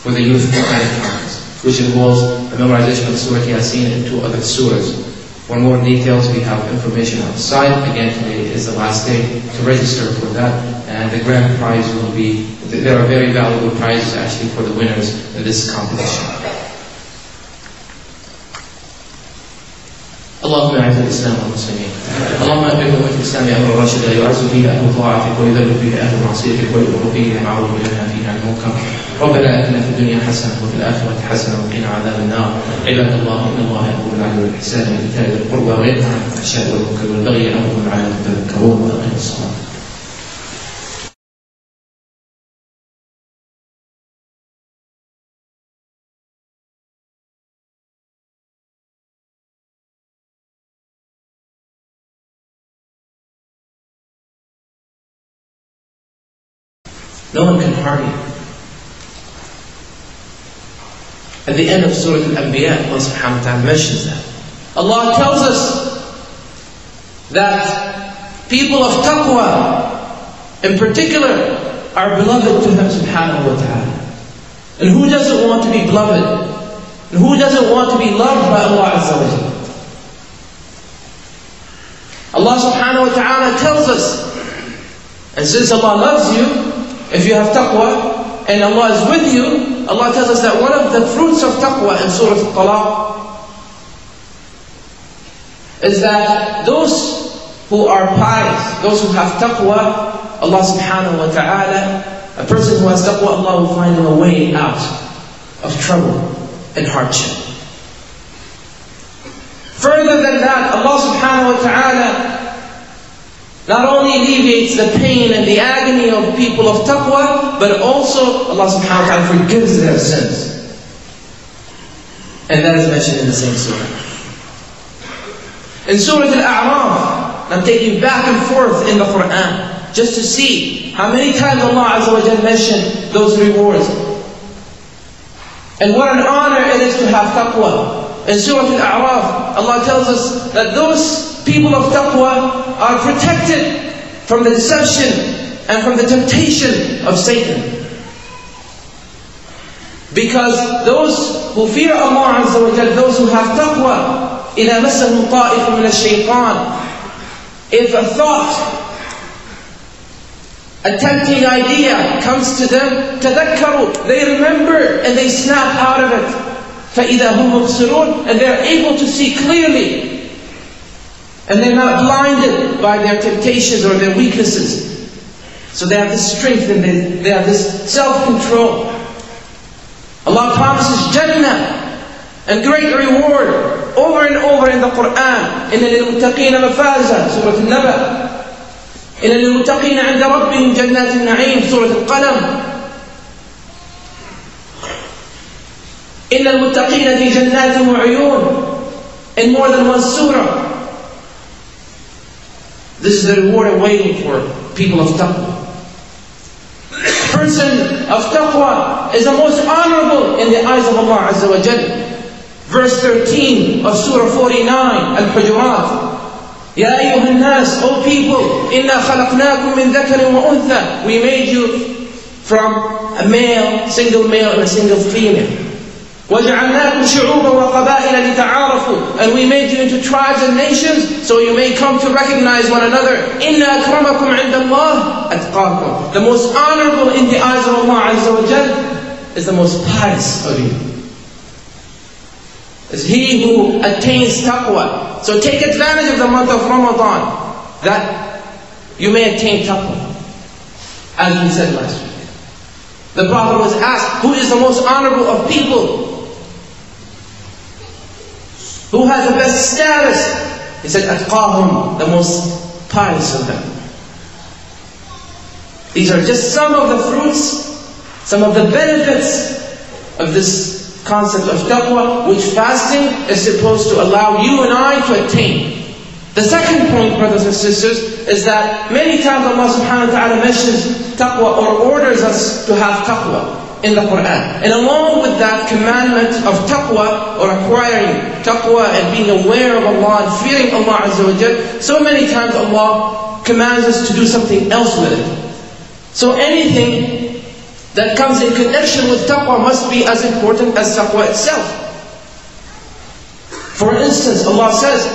for the Youth Quranic Conference, which involves the memorization of Surah Yasin and two other surahs. For more details, we have information outside. Again, today is the last day to register for that, and the grand prize will be. There are very valuable prizes actually for the winners in this competition. اللهم اعز الاسلام والمسلمين، اللهم اكرم في الاسلام امر راشدا يعز به اهل طاعتك ويذل به اهل معصيتك ويؤمر به من معروف لنا فيها المنكر، ربنا اتنا في الدنيا حسنه وفي الاخره حسنه وقنا عذاب النار، عباد الله ان الله يامر بالعدل والاحسان وايتاء ذي القربى وينهى عن الفحشاء والمنكر والبغي يعظكم لعلكم تذكرون واقيموا الصلاه. No one can harm you. At the end of Surah Al-Anbiya, Allah subhanahu wa ta'ala mentions that. Allah tells us that people of taqwa, in particular, are beloved to Him subhanahu wa ta'ala. And who doesn't want to be beloved? And who doesn't want to be loved by Allah azza wa jalla? Allah subhanahu wa ta'ala tells us, and since Allah loves you, if you have taqwa and Allah is with you, Allah tells us that one of the fruits of taqwa in Surah Al-Talaq is that those who are pious, those who have taqwa, Allah subhanahu wa ta'ala, a person who has taqwa, Allah will find him a way out of trouble and hardship. Further than that, Allah subhanahu wa ta'ala Not only alleviates the pain and the agony of people of taqwa, but also Allah subhanahu wa ta'ala forgives their sins. And that is mentioned in the same surah. In Surah Al-A'raf, I'm taking back and forth in the Quran, just to see how many times Allah Azza wa Jalla mentioned those rewards. And what an honor it is to have taqwa. In Surah Al-A'raf, Allah tells us that those people of taqwa are protected from the deception and from the temptation of Satan. Because those who fear Allah Azza wa Jalla, those who have taqwa, إِذَا مَسَّهُمْ طَائِفٌ مِنَ الشَّيْطَانِ, if a thought, a tempting idea comes to them, تَذَكَّرُوا, they remember and they snap out of it. فَإِذَا هُمْ مُبْصِرُونَ, and they're able to see clearly. And they're not blinded by their temptations or their weaknesses. So they have this strength and they, they have this self-control. Allah promises Jannah and great reward over and over in the Quran. إِنَّ لِلْمُتَّقِينَ مَفَازًا, Surah An-Naba. إِنَّ لِلْمُتَّقِينَ عِنْدَ رَبِّهِمْ جَنَّاتِ النَّعِيمِ, Surah Al-Qalam. إِنَّ الْمُتَّقِينَ فِي جَنَّاتٍ وَعُيُونٍ, in more than one surah. This is the reward waiting for people of taqwa. The person of taqwa is the most honorable in the eyes of Allah Azza wa Jalla. Verse thirteen of Surah forty-nine, Al-Hujurat. Ya ayyuha an-nas, O people, inna khalaqnakum min dhakarin wa untha. We made you from a male, single male and a single female. وَجَعَلْنَاكُمْ شُعُوبًا وَقَبَائِلَ لِتَعَارَفُوا, and we made you into tribes and nations so you may come to recognize one another. إِنَّ أَكْرَمَكُمْ عِنْدَ اللَّهِ أَتْقَاكُمْ. The most honorable in the eyes of Allah Azza wa Jal is the most pious of you. It's he who attains taqwa. So take advantage of the month of Ramadan that you may attain taqwa. As we said last week, the Prophet was asked, who is the most honorable of people? Who has the best status? He said, Atqahum, the most pious of them. These are just some of the fruits, some of the benefits of this concept of taqwa, which fasting is supposed to allow you and I to attain. The second point, brothers and sisters, is that many times Allah subhanahu wa ta'ala mentions taqwa or orders us to have taqwa in the Quran. And along with that commandment of taqwa, or acquiring taqwa and being aware of Allah and fearing Allah Azza wa Jal, so many times Allah commands us to do something else with it. So anything that comes in connection with taqwa must be as important as taqwa itself. For instance, Allah says,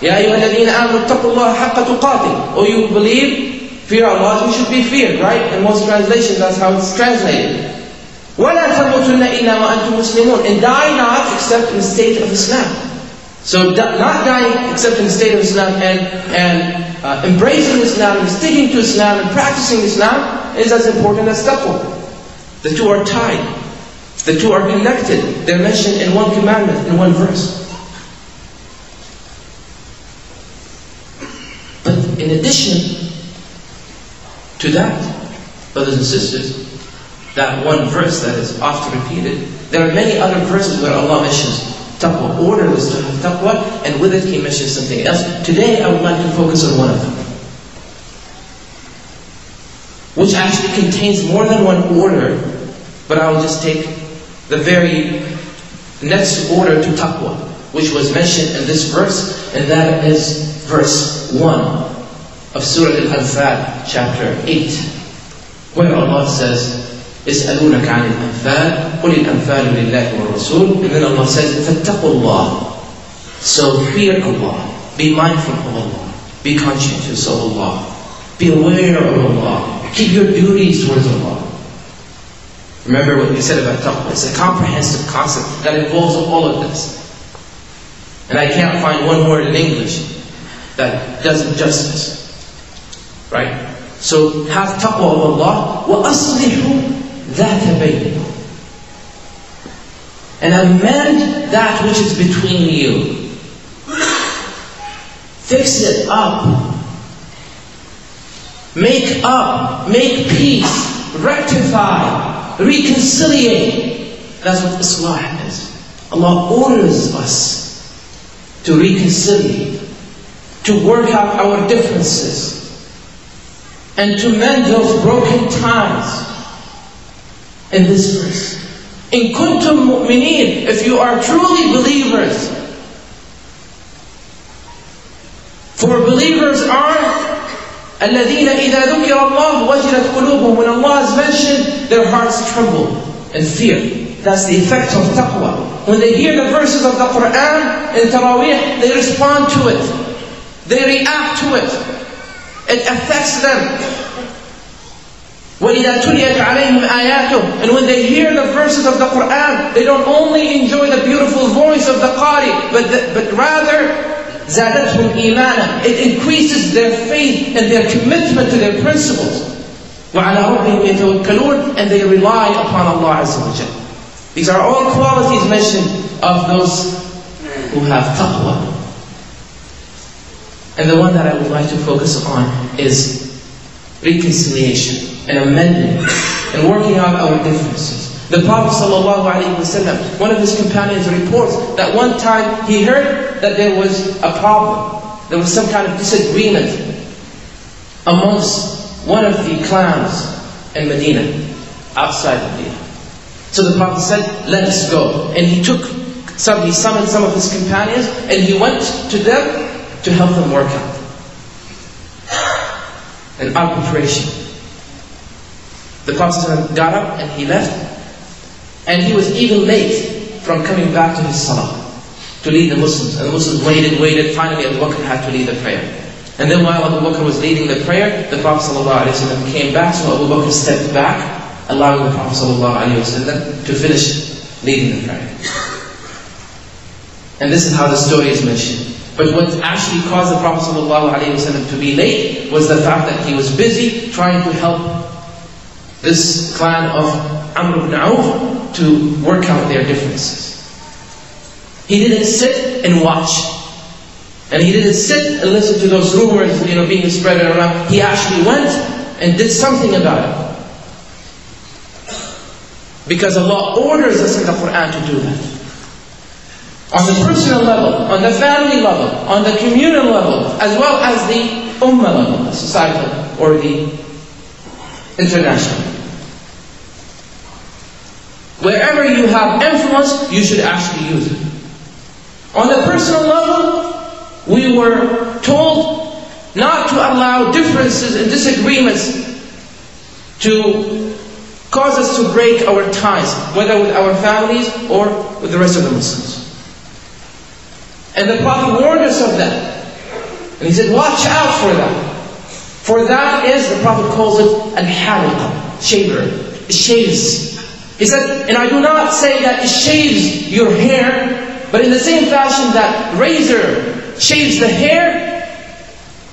Ya ayyuha alladhina amanu taqullaha haqqa tuqatih. Or you believe, fear Allah, we should be feared, right? In most translations, that's how it's translated. وَلَا تَمُوتُنَّ إِلَّا وَأَنْتُمْ مُسْلِمُونَ, and die not except in the state of Islam. So not dying except in the state of Islam and, and uh, embracing Islam and sticking to Islam and practicing Islam is as important as taqwa. The two are tied. The two are connected. They're mentioned in one commandment, in one verse. But in addition to that, brothers and sisters, that one verse that is often repeated, there are many other verses where Allah mentions taqwa, order us to have taqwa, and with it He mentions something else. Today I would like to focus on one of them, which actually contains more than one order, but I will just take the very next order to taqwa, which was mentioned in this verse, and that is verse one of Surah Al-Anfal, chapter eight, where Allah says, يسألونك عن الأنفال قل الأنفال لله والرسول. And then Allah says, فاتقوا الله, so fear Allah, be mindful of Allah, be conscientious of Allah, be aware of Allah, keep your duties towards Allah. Remember what we said about taqwa. It's a comprehensive concept that involves all of this, and I can't find one word in English that does it justice, right? So have taqwa of Allah. وَأَصْلِحُ ذَاتَ بَيْنِكُمْ, and amend that which is between you. Fix it up. make up, make peace, rectify, reconciliate. That's what Islah is. Allah orders us to reconciliate, to work out our differences, and to mend those broken ties in this verse. In kuntum mu'mineen, if you are truly believers. For believers are الَّذِينَ إِذَا ذُكِرَ اللَّهُ وَجِلَتْ قُلُوبُهُمْ. When Allah is mentioned, their hearts tremble in fear. That's the effect of taqwa. When they hear the verses of the Qur'an in Taraweeh, they respond to it. They react to it. It affects them. وَإِذَا تُلِيَتْ عَلَيْهِمْ آيَاتُهُ. And when they hear the verses of the Qur'an, they don't only enjoy the beautiful voice of the Qari, but, the, but rather, زادتهم إيمانا. It increases their faith and their commitment to their principles. وَعَلَىٰ رَبِّهِمْ يَتَوَكَّلُونَ. And they rely upon Allah Azza wa Jal. These are all qualities mentioned of those who have taqwa. And the one that I would like to focus on is reconciliation and amendment and working out our differences. The Prophet ﷺ, one of his companions reports that one time he heard that there was a problem. There was some kind of disagreement amongst one of the clans in Medina, outside Medina. So the Prophet said, let us go. And he took some, he summoned some of his companions and he went to them to help them work out an arbitration. The Prophet got up and he left. And he was even late from coming back to his salah to lead the Muslims. And the Muslims waited, waited. Finally, Abu Bakr had to lead the prayer. And then while Abu Bakr was leading the prayer, the Prophet ﷺ came back. So Abu Bakr stepped back, allowing the Prophet ﷺ to finish leading the prayer. And this is how the story is mentioned. But what actually caused the Prophet ﷺ to be late was the fact that he was busy trying to help this clan of Amr ibn Auf to work out their differences. He didn't sit and watch. And he didn't sit and listen to those rumors, you know, being spread around. He actually went and did something about it. Because Allah orders us in the Qur'an to do that. On the personal level, on the family level, on the communal level, as well as the ummah level, the societal or the international. Wherever you have influence, you should actually use it. On the personal level, we were told not to allow differences and disagreements to cause us to break our ties, whether with our families or with the rest of the Muslims. And the Prophet warned us of that. And he said, watch out for that. For that is, the Prophet calls it, al-hariqa, shaver, it shaves. He said, and I do not say that it shaves your hair, but in the same fashion that razor shaves the hair,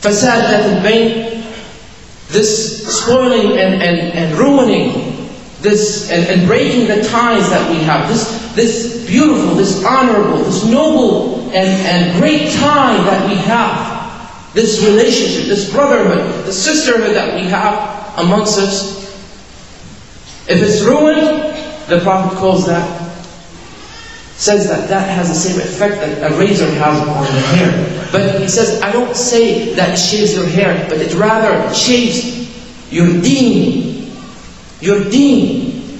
فَسَادَ لَتِ الْبَيْنِ. This spoiling and, and, and ruining, this and, and breaking the ties that we have, this, this beautiful, this honorable, this noble and, and great tie that we have, this relationship, this brotherhood, this sisterhood that we have amongst us, if it's ruined, the Prophet calls that, says that that has the same effect that a razor has on the hair. But he says, I don't say that it shaves your hair, but it rather shaves your deen. Your deen.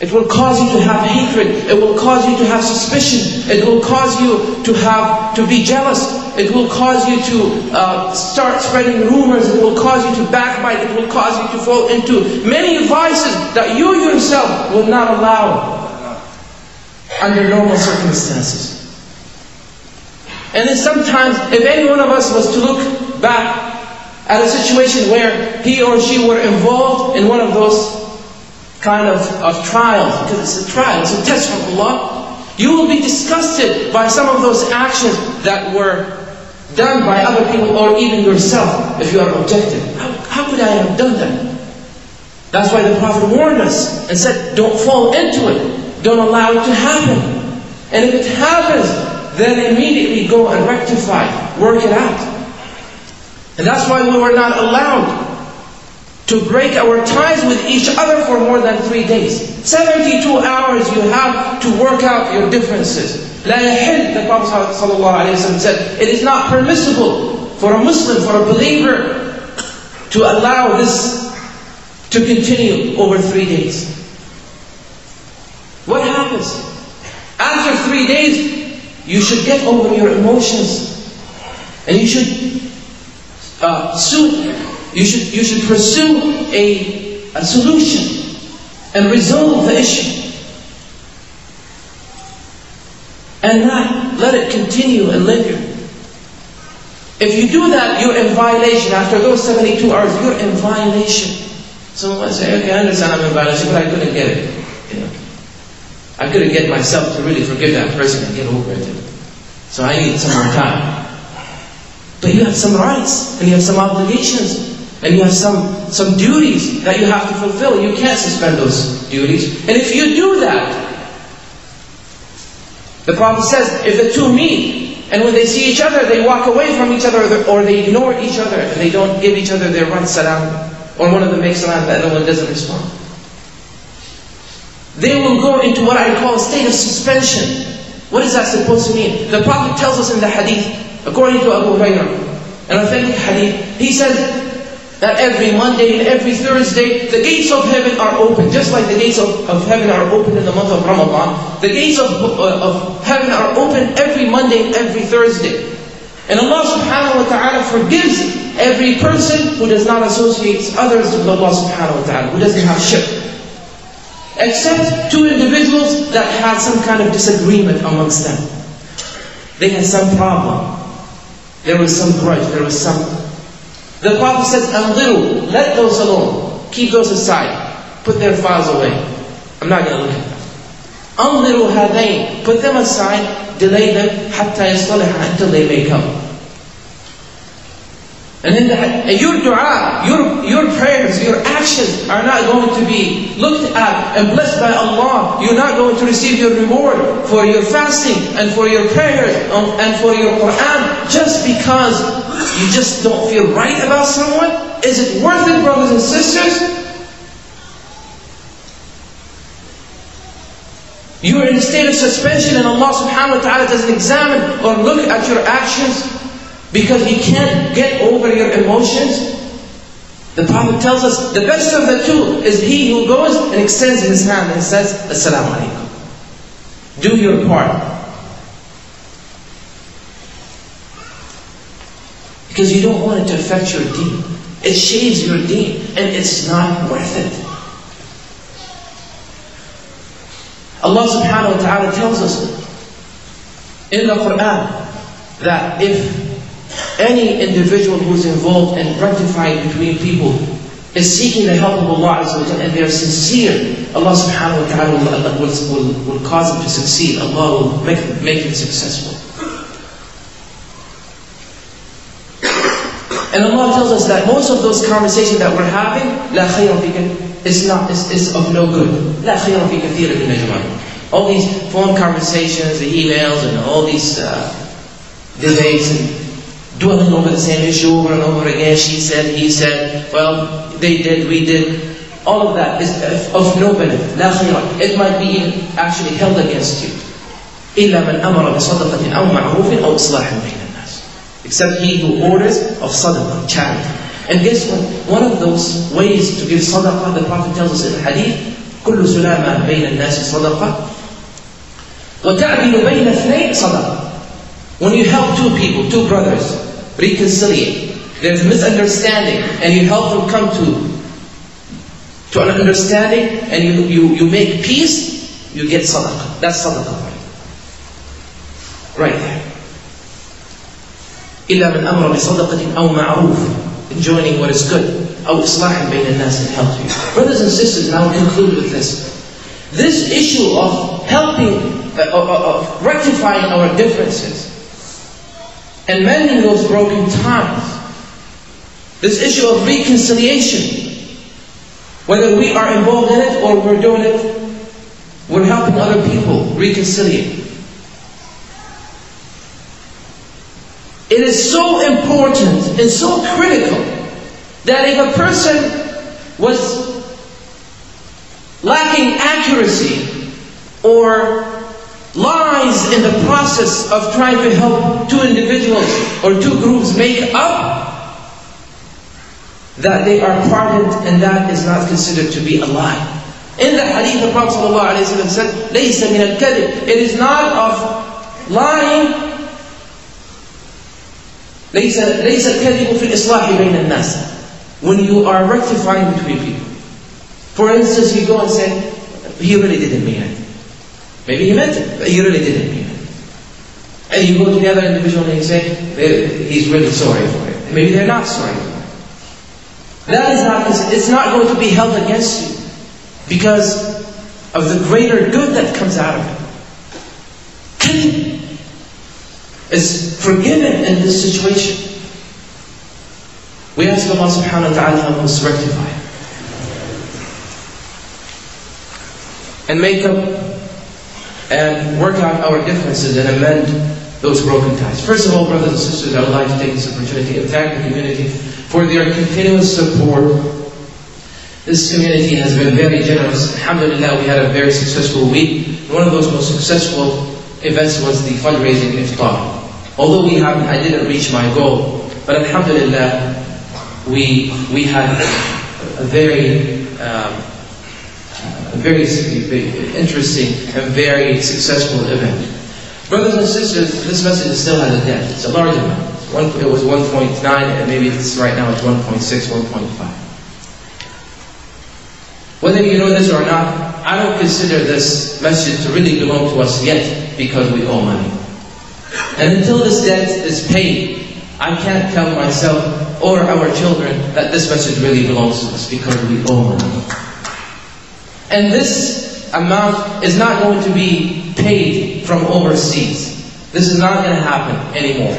It will cause you to have hatred. It will cause you to have suspicion. It will cause you to have to be jealous. It will cause you to uh, start spreading rumors. It will cause you to backbite. It will cause you to fall into many vices that you yourself will not allow under normal circumstances. And then sometimes, if any one of us was to look back at a situation where he or she were involved in one of those kind of, of trials, because it's a trial, it's a test from Allah, you will be disgusted by some of those actions that were done by other people or even yourself if you are objective. How, how could I have done that? That's why the Prophet warned us and said, don't fall into it. Don't allow it to happen. And if it happens, then immediately go and rectify, work it out. And that's why we were not allowed to break our ties with each other for more than three days. seventy-two hours you have to work out your differences. لا يحل, the Prophet ﷺ said, it is not permissible for a Muslim, for a believer, to allow this to continue over three days. What happens? After three days, you should get over your emotions. And you should uh, soothe. You should, you should pursue a, a solution and resolve the issue. And not let it continue and linger. If you do that, you're in violation. After those seventy-two hours, you're in violation. Someone might say, okay, I understand I'm in violation, but I couldn't get it. You know, I couldn't get myself to really forgive that person and get over it. So I need some more time. But you have some rights, and you have some obligations. And you have some, some duties that you have to fulfill. You can't suspend those duties. And if you do that, the Prophet says, if the two meet, and when they see each other, they walk away from each other, or they ignore each other, and they don't give each other their right salam, or one of them makes salam, the other one doesn't respond. They will go into what I call a state of suspension. What is that supposed to mean? The Prophet tells us in the hadith, according to Abu Hurairah, an authentic hadith, he says, that every Monday and every Thursday, the gates of heaven are open. Just like the gates of, of heaven are open in the month of Ramadan, the gates of, uh, of heaven are open every Monday and every Thursday. And Allah subhanahu wa ta'ala forgives every person who does not associate others with Allah subhanahu wa ta'ala, who doesn't have shirk. Except two individuals that had some kind of disagreement amongst them. They had some problem. There was some grudge, there was some... The Prophet says, "Anziru, let those alone. Keep those aside. Put their files away. I'm not going to look at them. Anziru hadain, put them aside. Delay them hatta yasalaha, until they may come." And in the, your du'a, your your prayers, your actions are not going to be looked at and blessed by Allah. You're not going to receive your reward for your fasting and for your prayers and for your Quran just because you just don't feel right about someone? Is it worth it, brothers and sisters? You are in a state of suspension, and Allah subhanahu wa ta'ala doesn't examine or look at your actions because He can't get over your emotions. The Prophet tells us the best of the two is he who goes and extends his hand and says, "Assalamu alaikum." Do your part. Because you don't want it to affect your deen. It shaves your deen, and it's not worth it. Allah subhanahu wa ta'ala tells us in the Quran that if any individual who's involved in rectifying between people is seeking the help of Allah and they are sincere, Allah subhanahu wa ta'ala will, will, will cause them to succeed. Allah will make, make them successful. And Allah tells us that most of those conversations that we're having, la khayr fi kathir, is not is, is of no good. La khayr fi kathir min ajma'in. All these phone conversations, the emails, and all these uh, debates and dwelling over the same issue over and over again. She said, he said, well, they did, we did. All of that is of no benefit. La khayr. It might be even actually held against you. إِلَّا مَنْ أَمَرَ بِصَدَقَةٍ أَوْ مَعْرُوفٍ أَوْ إِصْلَاحٍ بَيْنَ. Except he who orders of sadaqah, charity. And guess what? One of those ways to give sadaqah, the Prophet tells us in the hadith, كُلُّ سُلَامَةٍ بَيْنَ النَّاسِ صَدَقَةٍ وَتَعْدِلُ بَيْنَ اثْنَيْنِ صَدَقَةٍ. When you help two people, two brothers, reconciliate, there's misunderstanding, and you help them come to to an understanding, and you, you, you make peace, you get sadaqah. That's sadaqah. Right there. إلا من أمر بصدقة أو معروف, enjoining what is good, أو إصلاح بين الناس, and helping. Brothers and sisters, and I will conclude with this. This issue of helping, uh, of rectifying our differences, and mending those broken ties, this issue of reconciliation, whether we are involved in it or we're doing it, we're helping other people reconciliate. It is so important and so critical that if a person was lacking accuracy or lies in the process of trying to help two individuals or two groups make up, that they are pardoned, and that is not considered to be a lie. In the hadith, the Prophet ﷺ said, "Laysa min al-kadhib." It is not of lying. Laysa al-kadhibu fi al-islahi bayna al-nas. When you are rectifying between people. For instance, you go and say, "He really didn't mean it." Maybe he meant it, but he really didn't mean it. And you go to the other individual and you say, "He's really sorry for it." Maybe they're not sorry for it. That is not, it's not going to be held against you because of the greater good that comes out of it. It's forgiven in this situation. We ask Allah subhanahu wa ta'ala to help us rectify it and make up and work out our differences and amend those broken ties. First of all, brothers and sisters, I would like to take this opportunity and thank the community for their continuous support. This community has been very generous. Alhamdulillah, we had a very successful week. One of those most successful events was the fundraising iftar. Although we haven't, I didn't reach my goal, but alhamdulillah, we we had a very um, a very interesting and very successful event. Brothers and sisters, this message still has a depth. It's a large amount. One, it was one point nine, and maybe it's right now it's one point six, one point five. Whether you know this or not, I don't consider this message to really belong to us yet because we owe money. And until this debt is paid, I can't tell myself or our children that this message really belongs to us because we owe money. And this amount is not going to be paid from overseas. This is not going to happen anymore.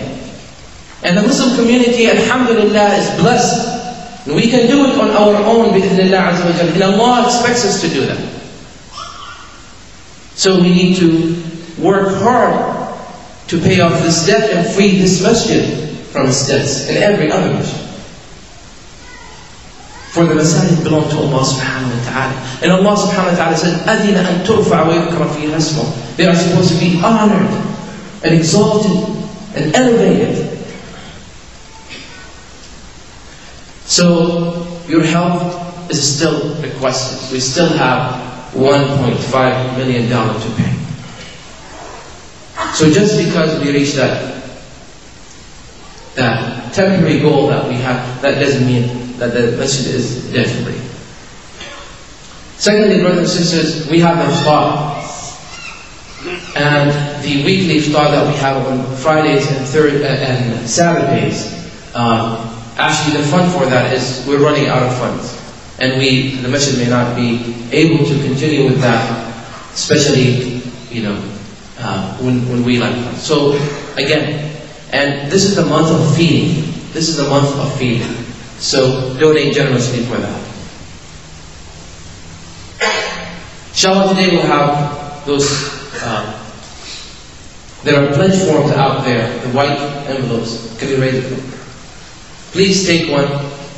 And the Muslim community, alhamdulillah, is blessed. And we can do it on our own, bi-idhnillah azza wa jal. And Allah expects us to do that. So we need to work hard to pay off this debt and free this masjid from its debts and every other masjid. For the masajid belong to Allah subhanahu wa ta'ala. And Allah subhanahu wa ta'ala said, أَذِنَ أَن تُرْفَعَ وَيُذْكَرَ فِيهَا اسْمُهُ. They are supposed to be honored and exalted and elevated. So your help is still requested. We still have one point five million dollars to pay. So just because we reach that that temporary goal that we have, that doesn't mean that the message is debt free. Secondly, brothers and sisters, we have iftar, and the weekly iftar that we have on Fridays and third uh, and Saturdays. Uh, Actually, the fund for that is we're running out of funds, and we the masjid may not be able to continue with that, especially you know uh, when when we like that. So again, and this is the month of feeding. This is the month of feeding. So donate generously for that. Inshallah, today we'll have those. Uh, there are pledge forms out there. The white envelopes can be raised. Please take one,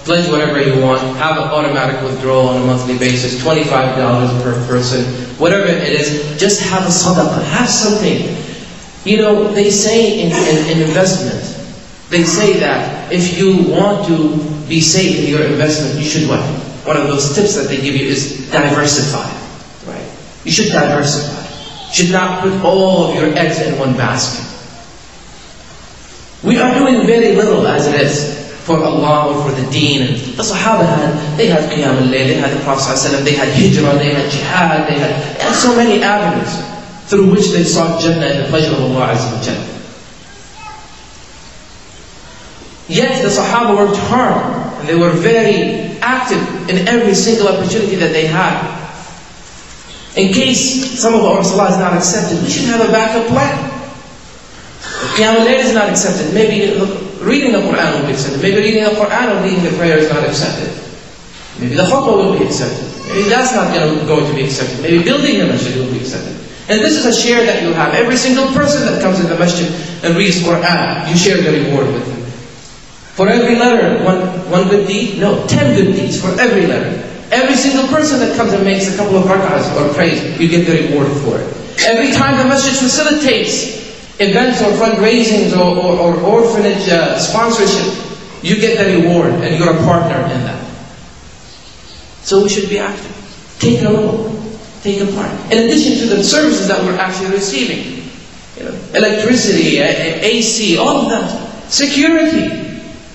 pledge whatever you want, have an automatic withdrawal on a monthly basis, twenty-five dollars per person, whatever it is, just have a sadaqah, have something. You know, they say in, in, in investment, they say that if you want to be safe in your investment, you should what? One of those tips that they give you is diversify, right? You should diversify. You should not put all of your eggs in one basket. We are doing very little as it is. For Allah or for the deen. The Sahaba had, they had Qiyam al-Layl, they had the Prophet ﷺ, they had Hijrah, they had Jihad, they had, they had so many avenues through which they sought Jannah and the pleasure of Allah Azza wa Jalla. Yet the Sahaba worked hard and they were very active in every single opportunity that they had. In case some of our salah is not accepted, we should have a backup plan. Qiyam al-Layl is not accepted, maybe reading the Quran will be accepted. Maybe reading the Quran or reading the prayer is not accepted. Maybe the khutbah will be accepted. Maybe that's not going to be accepted. Maybe building the masjid will be accepted. And this is a share that you have. Every single person that comes in the masjid and reads Quran, you share the reward with them. For every letter, one, one good deed? No, ten good deeds for every letter. Every single person that comes and makes a couple of rak'ahs or prays, you get the reward for it. Every time the masjid facilitates events or fundraisings or, or, or orphanage uh, sponsorship, you get the reward and you're a partner in that. So we should be active. Take a role. Take a part. In addition to the services that we're actually receiving, you know, electricity, A C, all of that. Security.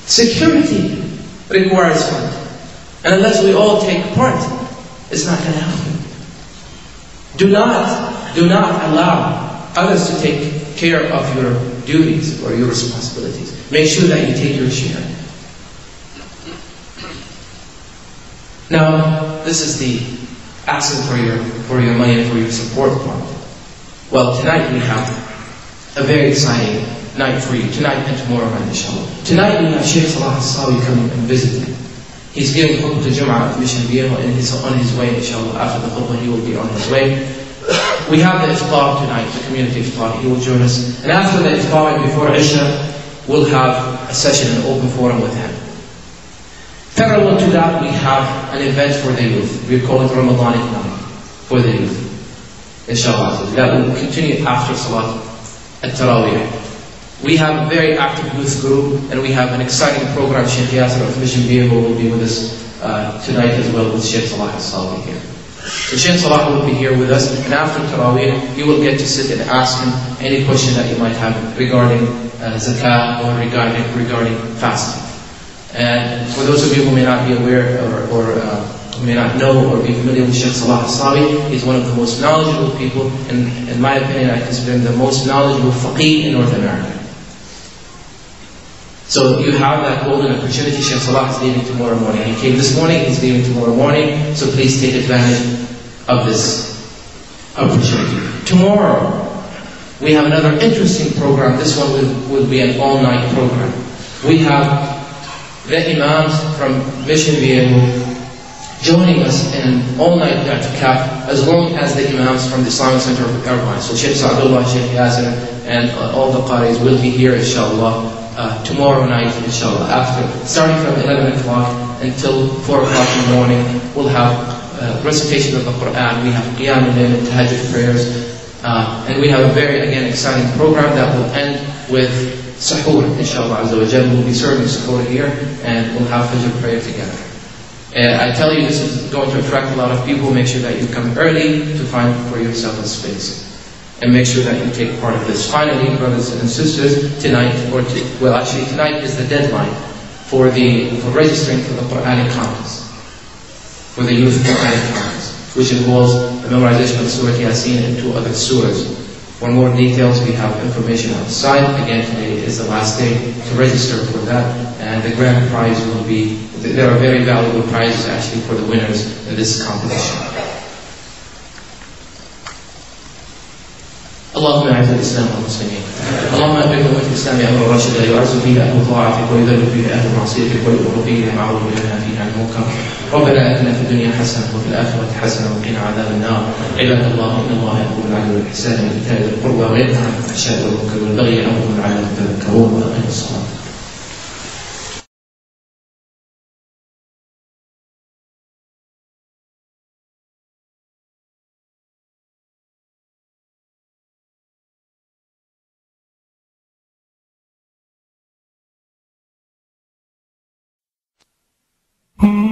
Security requires funds. And unless we all take part, it's not going to happen. Do not, do not allow others to take care of your duties or your responsibilities. Make sure that you take your share. Now, this is the asking for your, for your money and for your support part. Well, tonight we have a very exciting night for you. Tonight and tomorrow night, inshallah. Tonight we have Shaykh Salah Al-Sawi coming and visiting. He's giving khutbah to Jum'ah at Mission Viejo and he's on his way, inshallah. After the khutbah, he will be on his way. We have the iftar tonight, the community iftar. He will join us. And after the iftar and before Isha, we'll have a session, an open forum with him. Parallel to that, we have an event for the youth. We call it Ramadan Night for the youth, inshallah. That will continue after Salat al-Tarawih. We have a very active youth group, and we have an exciting program. Sheikh Yasser of Mission Viejo will be with us uh, tonight as well with Sheikh Salah al-Sawi here. So Sheikh Salah will be here with us, and after Tarawih, you will get to sit and ask him any question that you might have regarding uh, zakah or regarding, regarding fasting. And for those of you who may not be aware or, or uh, who may not know or be familiar with Shaykh Salah Al-Sawi, he's one of the most knowledgeable people, and in my opinion, I consider him the most knowledgeable faqih in North America. So you have that golden opportunity. Shaykh Salah is leaving tomorrow morning. He came this morning, he's leaving tomorrow morning, so please take advantage of this opportunity. Tomorrow, we have another interesting program. This one will, will be an all-night program. We have the imams from Mission Viejo joining us in an all-night i'tikaf, as long as the imams from the Islamic Center of Irvine. So Sheikh Sa'adullah, Sheikh Yasser, and uh, all the qaris will be here, inshallah, uh, tomorrow night, inshallah. After, starting from eleven o'clock until four o'clock in the morning, we'll have uh, recitation of the Quran, we have qiyam al-layl and tahajjud prayers, uh, and we have a very, again, exciting program that will end with Sahur, inshallah azza wa jal. We'll be serving Sahur here and we'll have Fajr prayer together. And I tell you, this is going to attract a lot of people. Make sure that you come early to find for yourself a space. And make sure that you take part of this. Finally, brothers and sisters, tonight, or well actually tonight is the deadline for the for registering for the Quranic Conference. For the Youth Quranic Conference, which involves the memorization of Surah Yasin and two other surahs. For more details, we have information outside. Again, today is the last day to register for that. And the grand prize will be, there are very valuable prizes actually for the winners in this competition. اللهم أعز الإسلام والمسلمين. اللهم أبارك في الإسلام أمر الرشد يعز به أهل طاعتك ويذل به أهل معصيتك ويؤمر به معروف لنا فيها المنكر. ربنا آتنا في الدنيا حسنة وفي الآخرة حسنة وقنا عذاب النار. عباد الله إن الله يأمر بالعدل والإحسان وإيتاء ذي القربى وينهى عن الفحشاء والمنكر والبغي يعظكم لعلكم تذكرون. وأقيموا الصلاة. Mm-hmm.